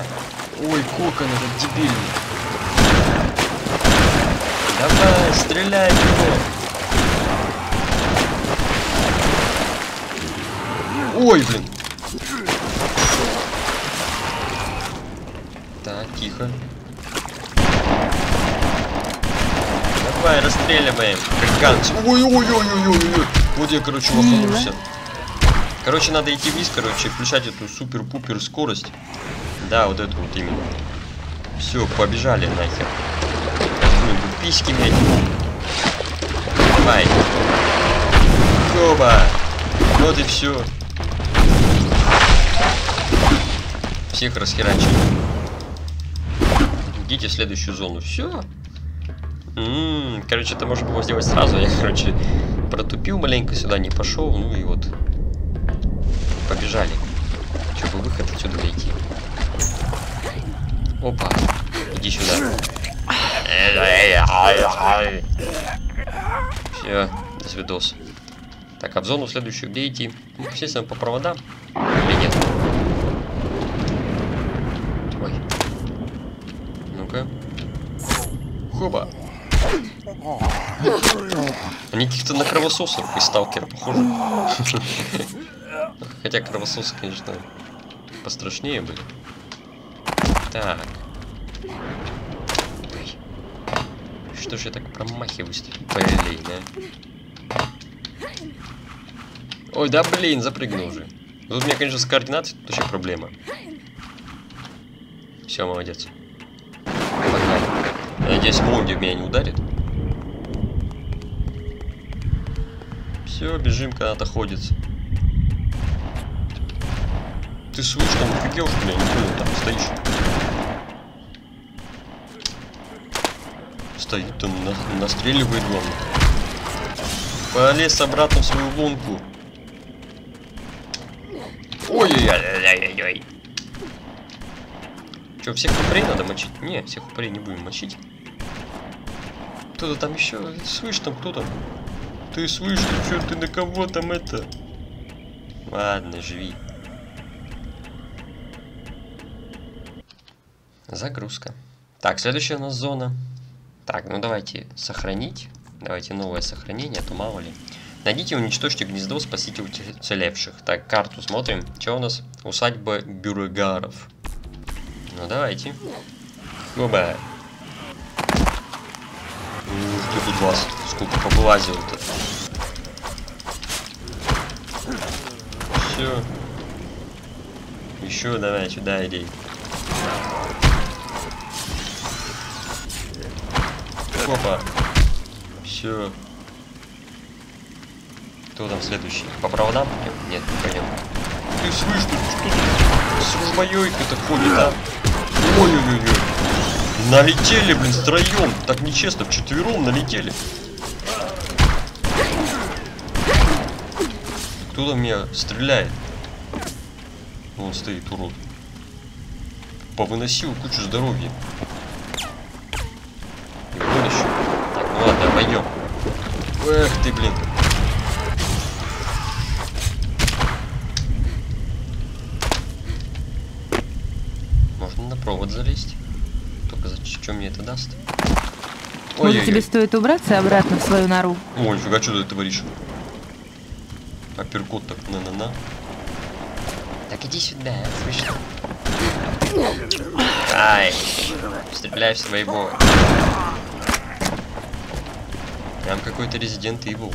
Ой, кокон этот дебильный. Давай, стреляй его. Ой, блин. Так, тихо. Давай, расстреливаем. Бриканцы. Ой-ой-ой-ой-ой-ой. Вот я, короче, лоханулся. Короче, надо идти вниз, короче, включать эту супер-пупер скорость. Да, вот эту вот именно. Все, побежали нахер. Письки мять. Давай. Хоба. Вот и все. Всех расхерачили. Идите в следующую зону. Все. Короче, это можно было сделать сразу. Я, короче, протупил маленько, сюда не пошел. Ну и вот. Побежали. Чтобы выход отсюда найти. Опа. Иди сюда. Все, до свидос. Так, а в зону следующую где идти? Ну, естественно, по проводам. Или нет? Ой. Ну-ка. Хоба. Они каких-то на кровососов и сталкера похожи. Хотя кровососы, конечно, пострашнее были. Так. Что ж я так промахиваюсь? Блин, да? Ой, да блин, запрыгнул уже. Тут у меня, конечно, с координатой тут вообще проблема. Все, молодец. Погнали. Надеюсь, молния меня не ударит. Все, бежим, когда-то ходит. Ты слышишь, там нифига уж, блин, ты там стоишь. Стоит там, настреливает главное. Полез обратно в свою лунку. Ой-ой-ой-ой-ой. Че, всех упырей надо мочить? Не, всех упырей не будем мочить. Кто-то там еще. Слышь, там кто-то. Ты слышишь, что ты на кого там это? Ладно, живи. Загрузка. Так, следующая у нас зона. Так, ну давайте сохранить. Давайте новое сохранение, а то мало ли. Найдите и уничтожьте гнездо, спасите уцелевших. Так, карту смотрим. Что у нас? Усадьба Бюрегаров. Ну давайте. Оба. Ух ты, тут вас сколько повылазило-то. Все. Еще давай сюда иди. Опа. Все. Кто там следующий? По проводам? Нет, не пойдем. Ты слышишь, что с ружьёйкой-то ходит, а? Ой-ой-ой. Налетели, блин, втроем. Так нечестно, вчетвером налетели. Кто там меня стреляет? Он стоит, урод. Повыносил кучу здоровья. И вот еще. Так, ну ладно, пойдем. Эх ты, блин. На провод залезть. Только зачем мне это даст? Ой, может, тебе стоит убраться обратно в свою нору? Ой, фига, что ты творишь? Апперкот так на-на-на. Так, иди сюда, слышно? Ай, стреляй в своего. Прям какой-то Resident Evil.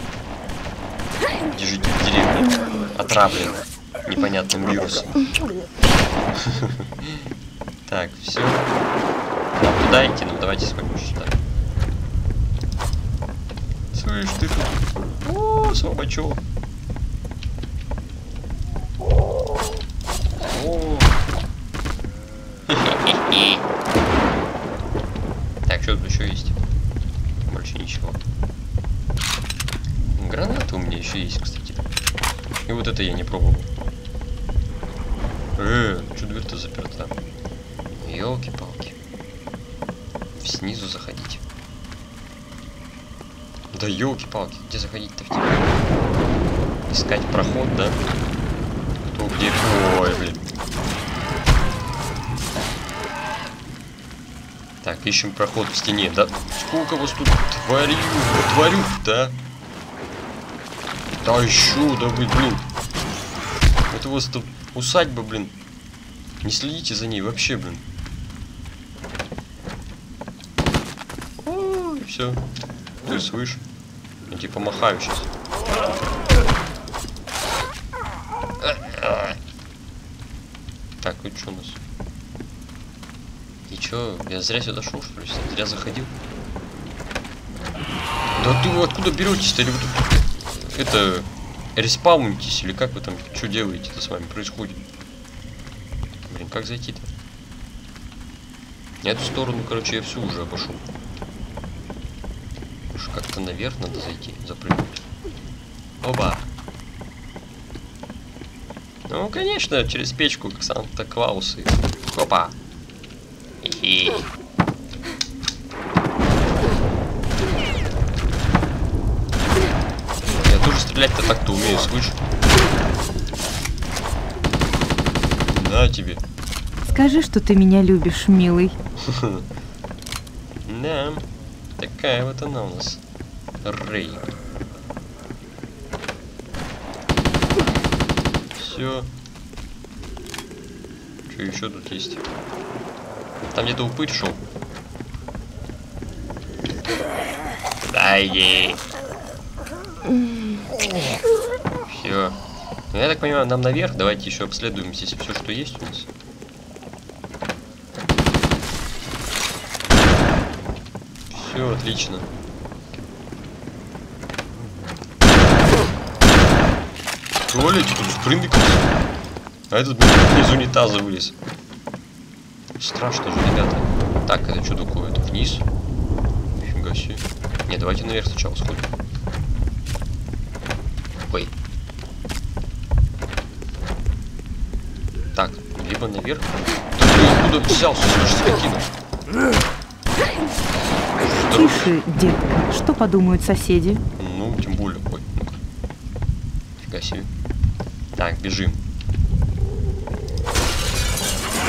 Держите в деревне. Отравлен непонятным вирусом. Так, все. А куда идти? Ну давайте сходим сюда. Слышь, ты тут. О, слабачок. Так, что тут еще есть? Больше ничего. Граната у меня еще есть, кстати. И вот это я не пробовал. Что дверь-то заперта? Ёлки-палки. Снизу заходить. Да ёлки-палки, где заходить-то в тебя? Искать проход, да? Кто где? Ой, блин. Так, ищем проход в стене, да? Сколько вас тут творю-то, а? Да ещё, да вы, блин. Это у вас тут усадьба, блин. Не следите за ней вообще, блин. Все, ты слышишь? Я тебе помахаю сейчас. Так, ну что у нас? И чё, я зря сюда шел, что ли? Зря заходил? Да ты вы откуда беретесь-то? Или вы тут это респаунитесь? Или как вы там, что делаете-то с вами происходит? Блин, как зайти-то? Эту сторону, короче, я всю уже обошел. Как-то наверх надо зайти, запрыгнуть. Оба. Ну, конечно, через печку, как Санта-Клаус. Опа. Я тоже стрелять-то так-то умею, слышь. На тебе. Скажи, что ты меня любишь, милый. Да. Такая вот она у нас. Рейн. Все. Что еще тут есть? Там где-то упырь шел. Дай ей. Все. Ну, я так понимаю, нам наверх. Давайте еще обследуем здесь все, что есть у нас. Все отлично. Туалет тут прыгнулся. А этот из унитаза вылез. Страшно же, ребята. Так, это что такое? Это вниз? Фига себе. Не, давайте наверх сначала сходим. Ой. Так, либо наверх. Так, ты откуда взялся? Слышишь, скотина? Тише, детка, что подумают соседи? Ну, тем более. Ой, фига себе. Так, бежим.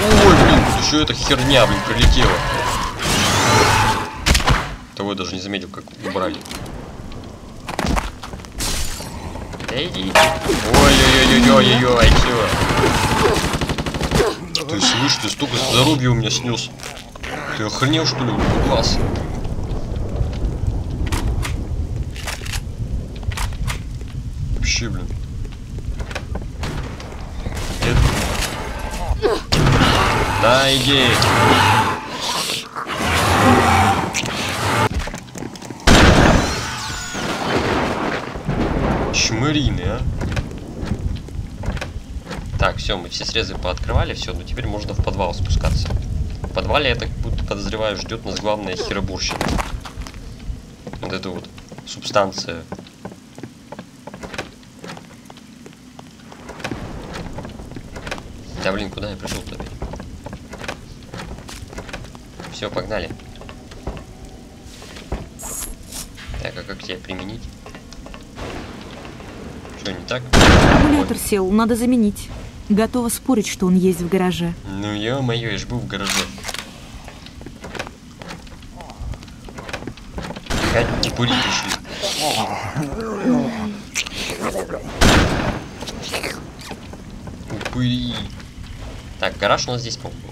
Ой, блин, тут еще эта херня, блин, прилетела. Того я даже не заметил, как убрали. Ой-ой-ой-ой-ой-ой, все. Ты слышишь, ты столько здоровья у меня снес. Ты охренел, что ли? Класс. Вообще, блин. Это... Да, иди. Шмырины, а? Так, все, мы все срезы пооткрывали, все, ну теперь можно в подвал спускаться. В подвале, я так подозреваю, ждет нас главная херобурщина. Вот эта вот субстанция. Да блин, куда я пришел топить? Все, погнали. Так, а как тебя применить? Что, не так? Аккумулятор сел, надо заменить. Готова спорить, что он есть в гараже. Ну ё-моё, я ж был в гараже. Хоть курить пришли. Упыри. Так, гараж у нас здесь, по-моему.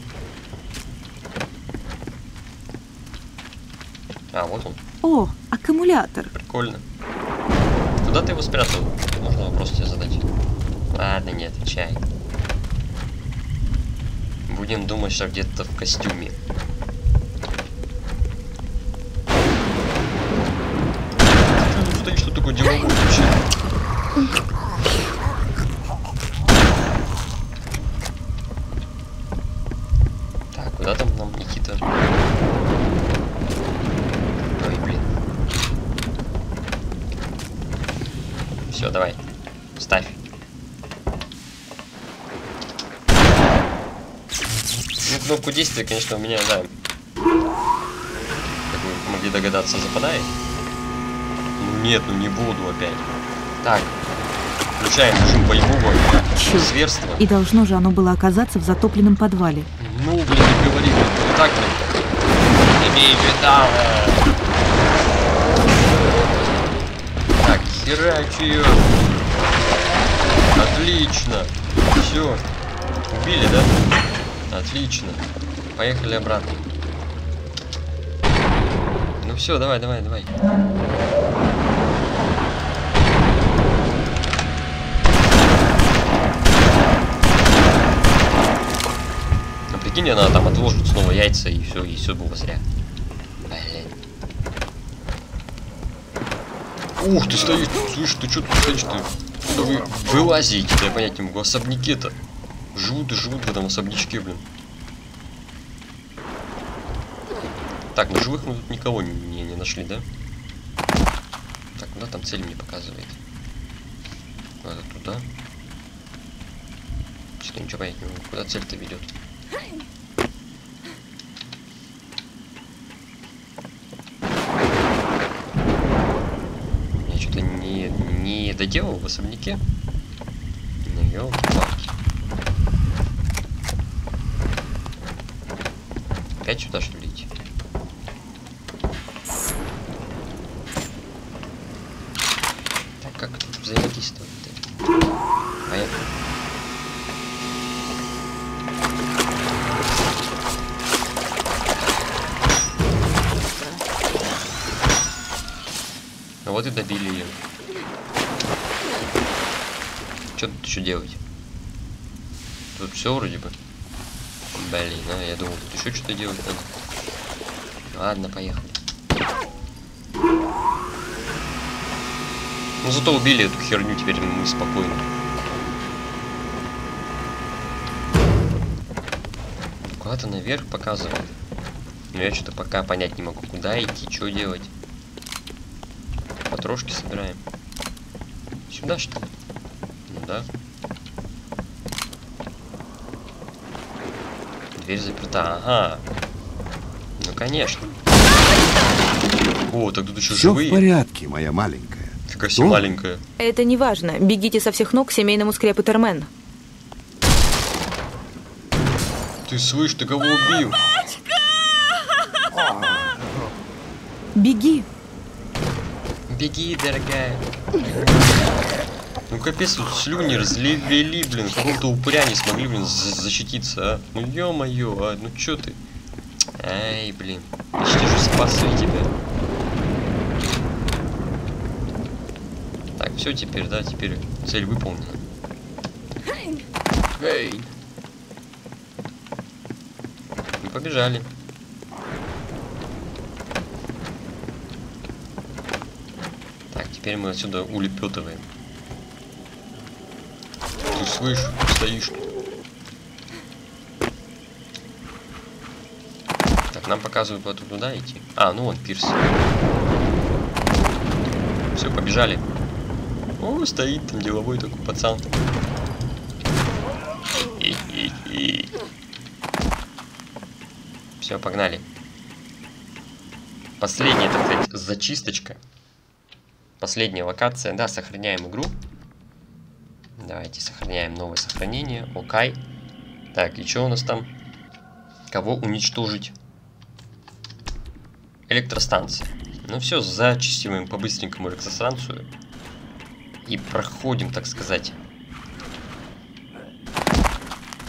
А, вот он. О, аккумулятор. Прикольно. Куда ты его спрятал? Можно вопрос тебе задать. Ладно, не отвечай. Будем думать, что где-то в костюме. Что, что такое деловое вообще? Так, куда там нам Никита? Ой, блин. Все, давай. Ставь. Кнопку действия, конечно, у меня, да, как вы могли догадаться, западает. Ну нет, ну не буду опять. Так, включаем режим боевого зверства. И должно же оно было оказаться в затопленном подвале. Ну, блин, не говори, вот так не имею в виду. Так, херачи. Отлично. Все. Убили, да? Отлично. Поехали обратно. Ну все, давай, давай, давай. А прикинь, она там отложит снова яйца, и все было зря. Блин. Ух, ты стоишь, слышишь, ты что тут стоишь, ты? Вы вылазите, я понять не могу, особняки-то. Живут и живут в этом особнячке, блин. Так, на живых мы тут никого не нашли, да? Так, куда там цель мне показывает? Надо туда. Что-то ничего понять не могу. Куда цель-то ведет? Я что-то не доделал в особняке. Ну, ёлки-палки. Опять сюда, что ли, идти? Так, как тут взаимодействовать? Поехали. Ну вот и добили ее. Что тут еще делать? Тут все вроде бы. Блин, а я думал, тут еще что-то делать надо. Ладно, поехали. Ну зато убили эту херню, теперь мы спокойны. Куда-то наверх показывает. Но я что-то пока понять не могу, куда идти, что делать. Потрошки собираем. Сюда что ли? Ну да. Дверь заперта, ага. Ну конечно. О, так тут еще живые. Все в порядке, моя маленькая. Нифига себе маленькая. Это не важно. Бегите со всех ног к семейному скрепу Термен. Ты слышишь, ты кого убил? Беги. Беги, дорогая. Ну капец, тут слюни разлили, блин, какого-то упыря не смогли, блин, защититься, а. Ну ё-моё, а, ну чё ты? Ай, блин, почти же спасли тебя. Так, все теперь, да, теперь цель выполнена. Эй! Мы побежали. Так, теперь мы отсюда улепетываем. Ты слышишь, стоишь. Так, нам показывают туда идти. А, ну вон пирс. Все, побежали. О, стоит там деловой такой пацан. Все, погнали. Последняя, так сказать, зачисточка. Последняя локация. Да, сохраняем игру. Давайте сохраняем новое сохранение. Окей. Так, и что у нас там? Кого уничтожить? Электростанция. Ну все, зачистим по-быстренькому электростанцию. И проходим, так сказать,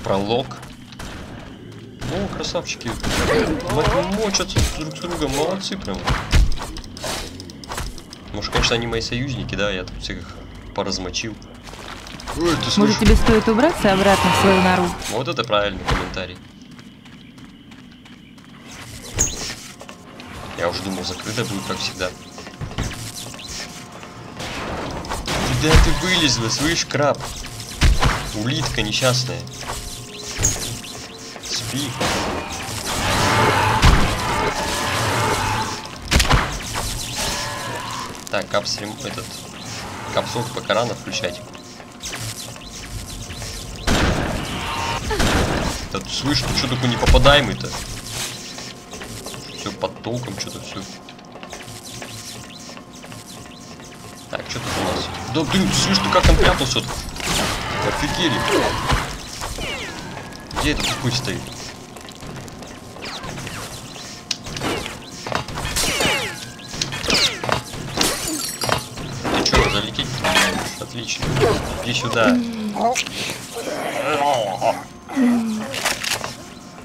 пролог. О, красавчики. Мочатся друг с другом. Молодцы прям. Может, конечно, они мои союзники, да? Я тут всех поразмочил. Ой, может, тебе стоит убраться обратно в свою нору? Вот это правильный комментарий. Я уже думал, закрыто будет, как всегда. Куда ты вылезла, слышь, краб? Улитка несчастная. Спи. Так, капсуль, этот... Капсул пока рано включать. Да, слышь, ты что такой непопадаемый-то? Все под толком, что-то все. Так, что тут у нас? Да блин, слышь, ты как он прятался? Офигели. Где этот такой стоит? Ты что, залететь? Отлично. Иди сюда.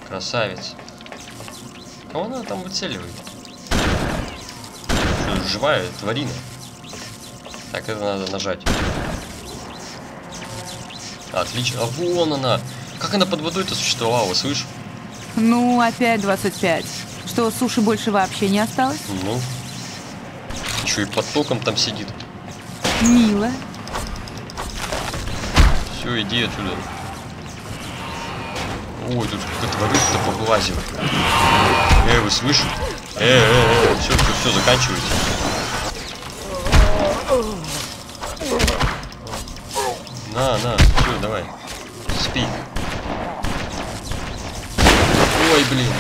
Красавец. Кого она там выцеливает? Что, живая тварина. Так, это надо нажать. Отлично. А вон она. Как она под водой-то существовала, слышь? Ну, опять 25. Что, суши больше вообще не осталось? Ну. Еще и под током там сидит. Мило. Все, иди отсюда. Ой, тут какая-то воришка повылазила. Эй, вы слышите? Все, все, все, заканчивайте. На, все, давай. Спи. Ой, блин.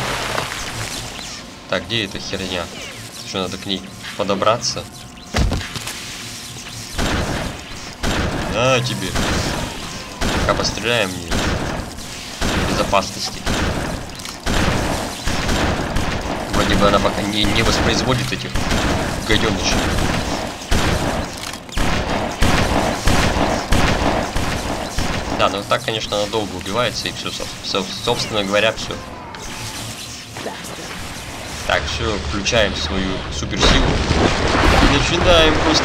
Так, где эта херня? Что, надо к ней подобраться? На тебе. Пока постреляем в нее. Безопасности. Вроде бы она пока не воспроизводит этих гаденышек. Да, но так, конечно, она долго убивается и все, собственно говоря, все. Так, все, включаем свою суперсилу. И начинаем просто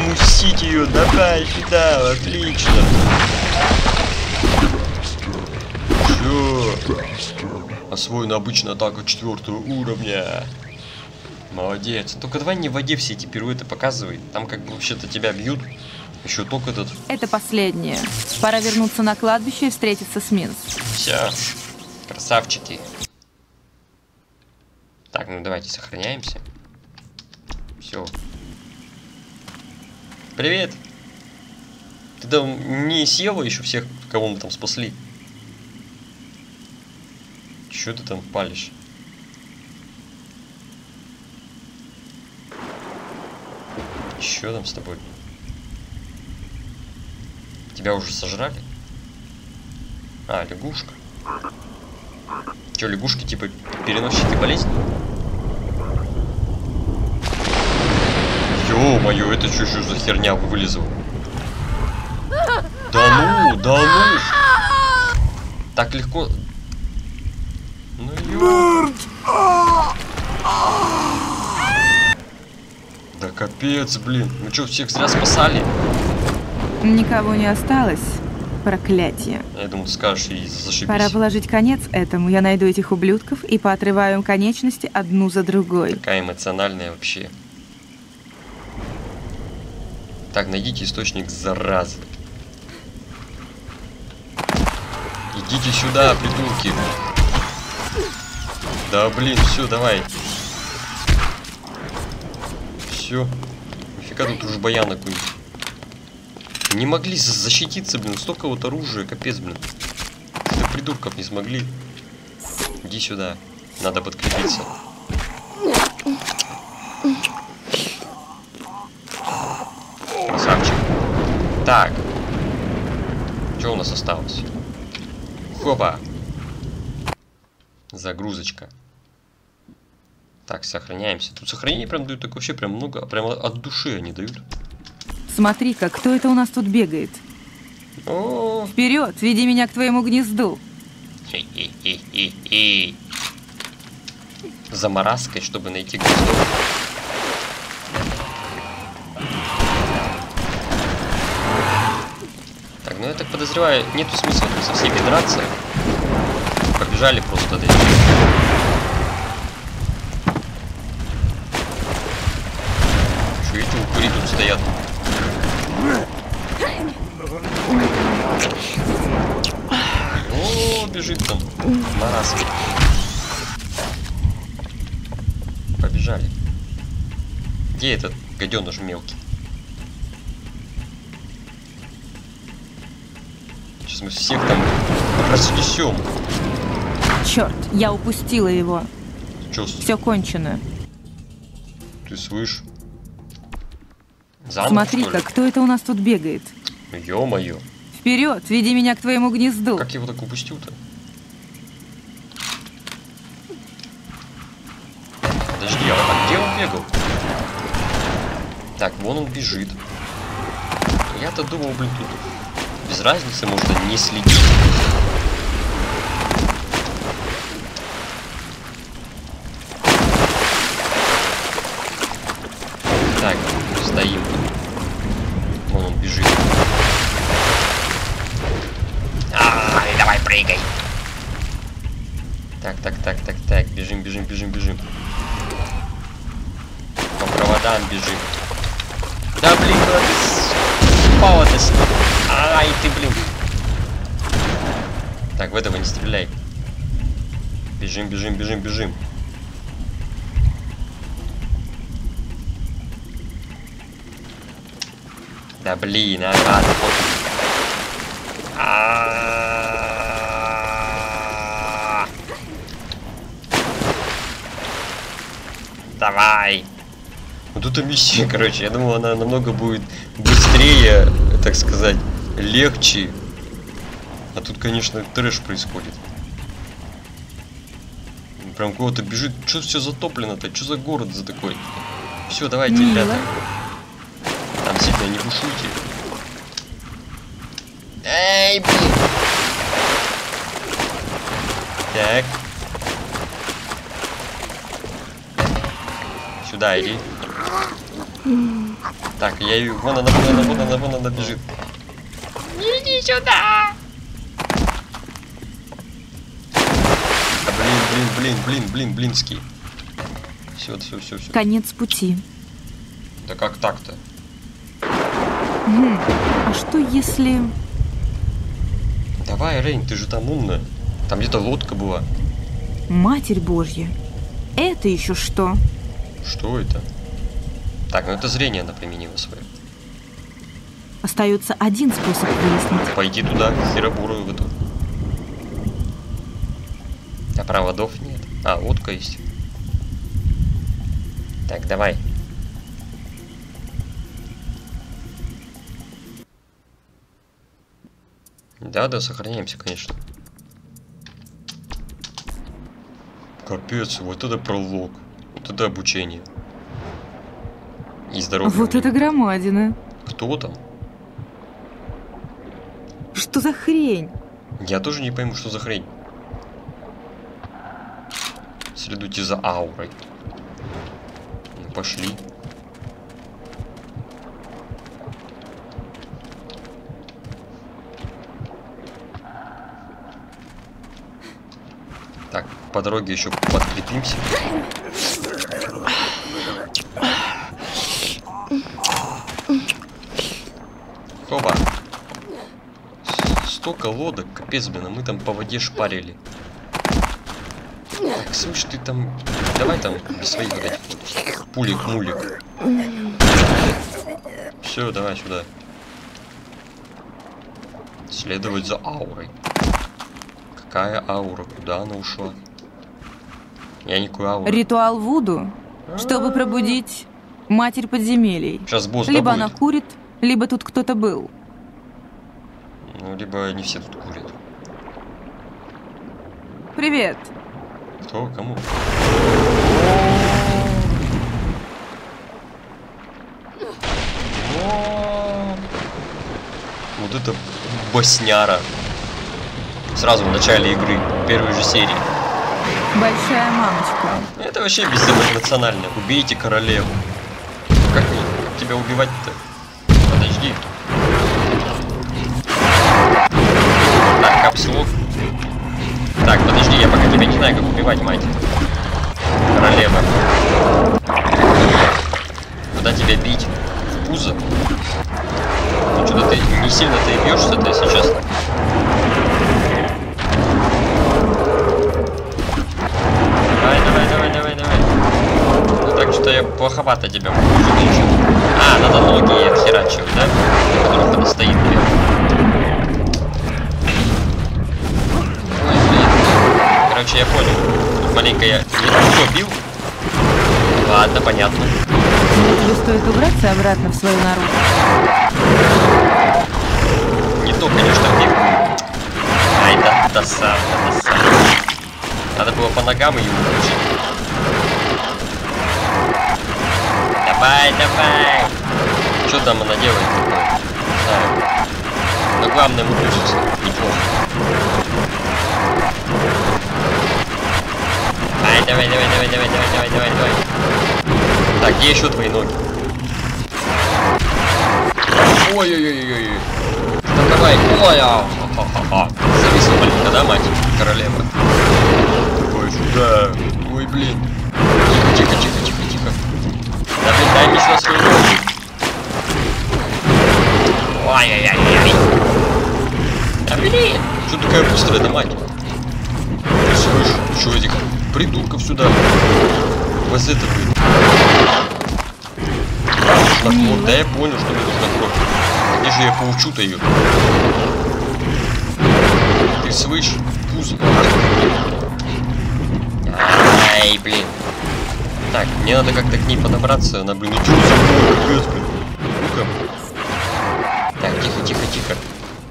мусить ее. Давай, сюда, отлично. Освоена обычная атака 4-го уровня. Молодец. Только давай не в воде все эти пируэты показывай. Там как бы вообще-то тебя бьют. Еще только этот. Это последнее. Пора вернуться на кладбище и встретиться с Минс. Все. Красавчики. Так, ну давайте сохраняемся. Все. Привет. Ты там не съела еще всех, кого мы там спасли? Что ты там палишь? Чё там с тобой? Тебя уже сожрали? А, лягушка. Чё, лягушки типа переносчики болезни? Ё-моё, это чё же за херня вылезла? Да ну, да ну! Так легко... Ну ё... Да капец, блин. Мы чё, всех зря спасали? Никого не осталось. Проклятие. Я думал, скажешь и зашибись. Пора положить конец этому. Я найду этих ублюдков и поотрываю им конечности одну за другой. Такая эмоциональная вообще. Так, найдите источник заразы. Идите сюда, придурки. Да блин, все, давай. Все. Нифига тут уже баяна кует. Не могли защититься, блин. Столько вот оружия, капец, блин. Да придурков не смогли. Иди сюда. Надо подкрепиться. Красавчик. Так. Что у нас осталось? Хопа. Загрузочка. Так, сохраняемся. Тут сохранение прям дают, так вообще прям много. Прям от души они дают. Смотри-ка, кто это у нас тут бегает? О-о-о. Вперед, веди меня к твоему гнезду. За Мараской, чтобы найти гнездо. Так, ну я так подозреваю, нету смысла со всеми драться. Побежали просто до этого. Эти упыри тут стоят. О, бежит там. Марасса. Побежали. Где этот гаденыш мелкий? Сейчас мы всех там разнесем. Черт, я упустила его. Чё? Все кончено. Ты слышишь? Смотри-ка, кто это у нас тут бегает? Ё-моё. Вперед, веди меня к твоему гнезду. Как я его так упустил-то? Подожди, а где он бегал? Так, вон он бежит. Я-то думал, блин, тут без разницы, можно не следить. Так, стоим. Вон он бежит. А-а-а, давай прыгай. Так, так, так, так, так. Бежим, бежим, бежим, бежим. По проводам бежим. Да блин, куда ты спала-то? Ай, ты, блин. Так, в этого не стреляй. Бежим, бежим, бежим, бежим. Да блин, а ладно, давай. Вот тут миссия, короче. Я думал, она намного будет быстрее, так сказать, легче. А тут, конечно, трэш происходит. Прям кого-то бежит. Чё все затоплено-то? Чё за город за такой? Все, давайте, ребята. Там сильно не бушуйте. Эй, блин. Так. Сюда иди. Так, я ее... Вон она, вон она, вон она, вон она бежит. Иди сюда. Блин, блин, блин, блин, блинский. Все, все, все, все. Конец пути. Да как так-то? А что если... Давай, Рейн, ты же там умная. Там где-то лодка была. Матерь Божья. Это еще что? Что это? Так, ну это зрение она применила свое. Остается один способ выяснить. Пойди туда, херобурую в эту. А проводов нет. А, лодка есть. Так, давай. Да, сохраняемся, конечно. Капец, вот это пролог. Вот это обучение. И здоровье. Вот это громадина. Кто там? Что за хрень? Я тоже не пойму, что за хрень. Следуйте за аурой. Ну, пошли. Так, по дороге еще подкрепимся. Хоба. Столько лодок, капец, блин, а мы там по воде шпарили. Так, слышь, ты там... Давай там без своих вот этих вот пулик-мулик. Все, давай сюда. Следовать за аурой. Какая аура? Куда она ушла? Я никакую ауру. Ритуал Вуду, чтобы пробудить Матерь Подземелий. Сейчас босс добудет. Либо она курит, либо тут кто-то был. Ну, либо не все тут курят. Привет. Кто? Кому? Вот это босняра. Сразу в начале игры, первой же серии. Большая мамочка. Это вообще безэмоционально. Убейте королеву. Как тебя убивать-то? Подожди. Так, капслов. Так, подожди, я пока тебя не знаю, как убивать, мать. Королева. Куда тебя бить? В пузо? Ну что-то ты не сильно ты бьешься, ты сейчас. Давай. Ну так что я плоховато тебя вижу. А, надо ноги отхерачивать, да? На которых она стоит, блин. Короче, я понял. Тут маленько я не бил. Ладно, понятно. Тебе стоит убраться обратно в свою нору. Не то, конечно, бил. Ай, да сам. Надо было по ногам ее убить. Давай. Что там она делает? Да. Но главное, мы выжившись. Неплохо. Ай, давай. Так, где еще твои ноги? Ой. Ну давай, ха-ха-ха. Зависла маленько, да, мать? Королева. Ой, сюда. Ой, блин. Тихо. Да, блин, дай мне сюда свою ноги. Ой. Да, блин. Что такая быстрая, да, мать? Ты слышишь, что этих... Придурков сюда. Вот это будет. Вот, да я понял, что мне нужна кровь. Где же я поучу-то ее? Ты слышишь? Пузо. Ай, блин. Так, мне надо как-то к ней подобраться. Она, блин, идет за мной. Ну-ка. Так, тихо.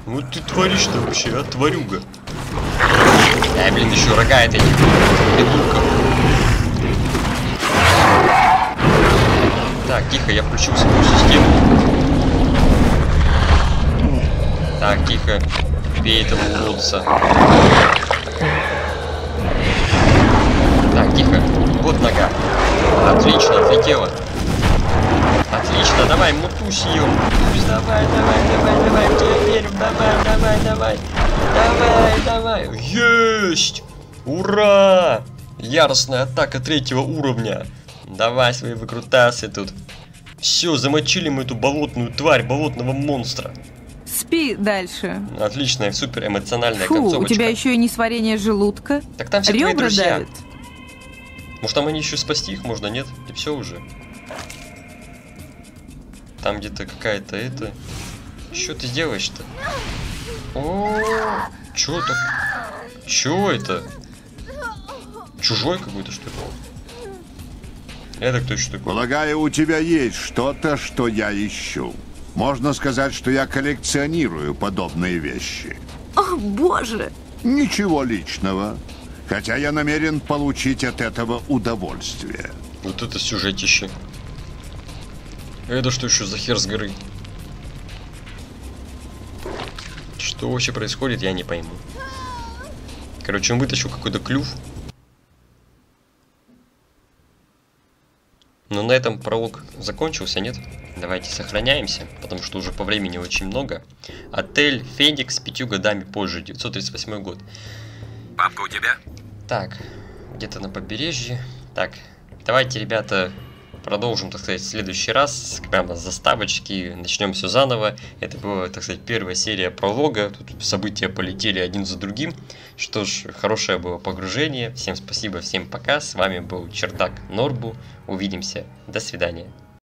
Ну ты творишь-то вообще, а, тварюга? Да, блин, еще рогает этих петульков. Так, тихо, я включил свою систему. Так, тихо. Бей этого уродца. Так, тихо. Вот нога. Отлично, отлетела. Отлично, давай, мутусь ее. Давай, я верю. Давай. Есть! Ура! Яростная атака 3-го уровня. Давай свои выкрутасы тут. Все, замочили мы эту болотную тварь, болотного монстра. Спи дальше. Отличная, супер эмоциональная концовочка. У тебя еще и несварение желудка. Так там все твои друзья. Давит. Может, там они еще спасти их можно, нет? И все уже. Там где-то какая-то это... Что ты делаешь-то? О, чё это? Чё это? Чужой какой-то, что ли? Это кто еще такой? Полагаю, у тебя есть что-то, что я ищу. Можно сказать, что я коллекционирую подобные вещи. О, боже! Ничего личного. Хотя я намерен получить от этого удовольствие. Вот это сюжетище. Это что еще за хер с горы? Что вообще происходит, я не пойму. Короче, он вытащил какой-то клюв. Но на этом пролог закончился, нет? Давайте сохраняемся, потому что уже по времени очень много. Отель Феникс 5 годами позже, 938 год. Папка у тебя? Так, где-то на побережье. Так, давайте, ребята, продолжим, так сказать, в следующий раз. Прямо с заставочки, начнем все заново. Это была, так сказать, первая серия пролога. Тут события полетели один за другим. Что ж, хорошее было погружение. Всем спасибо, всем пока. С вами был Чердак Нор-Бу. Увидимся. До свидания.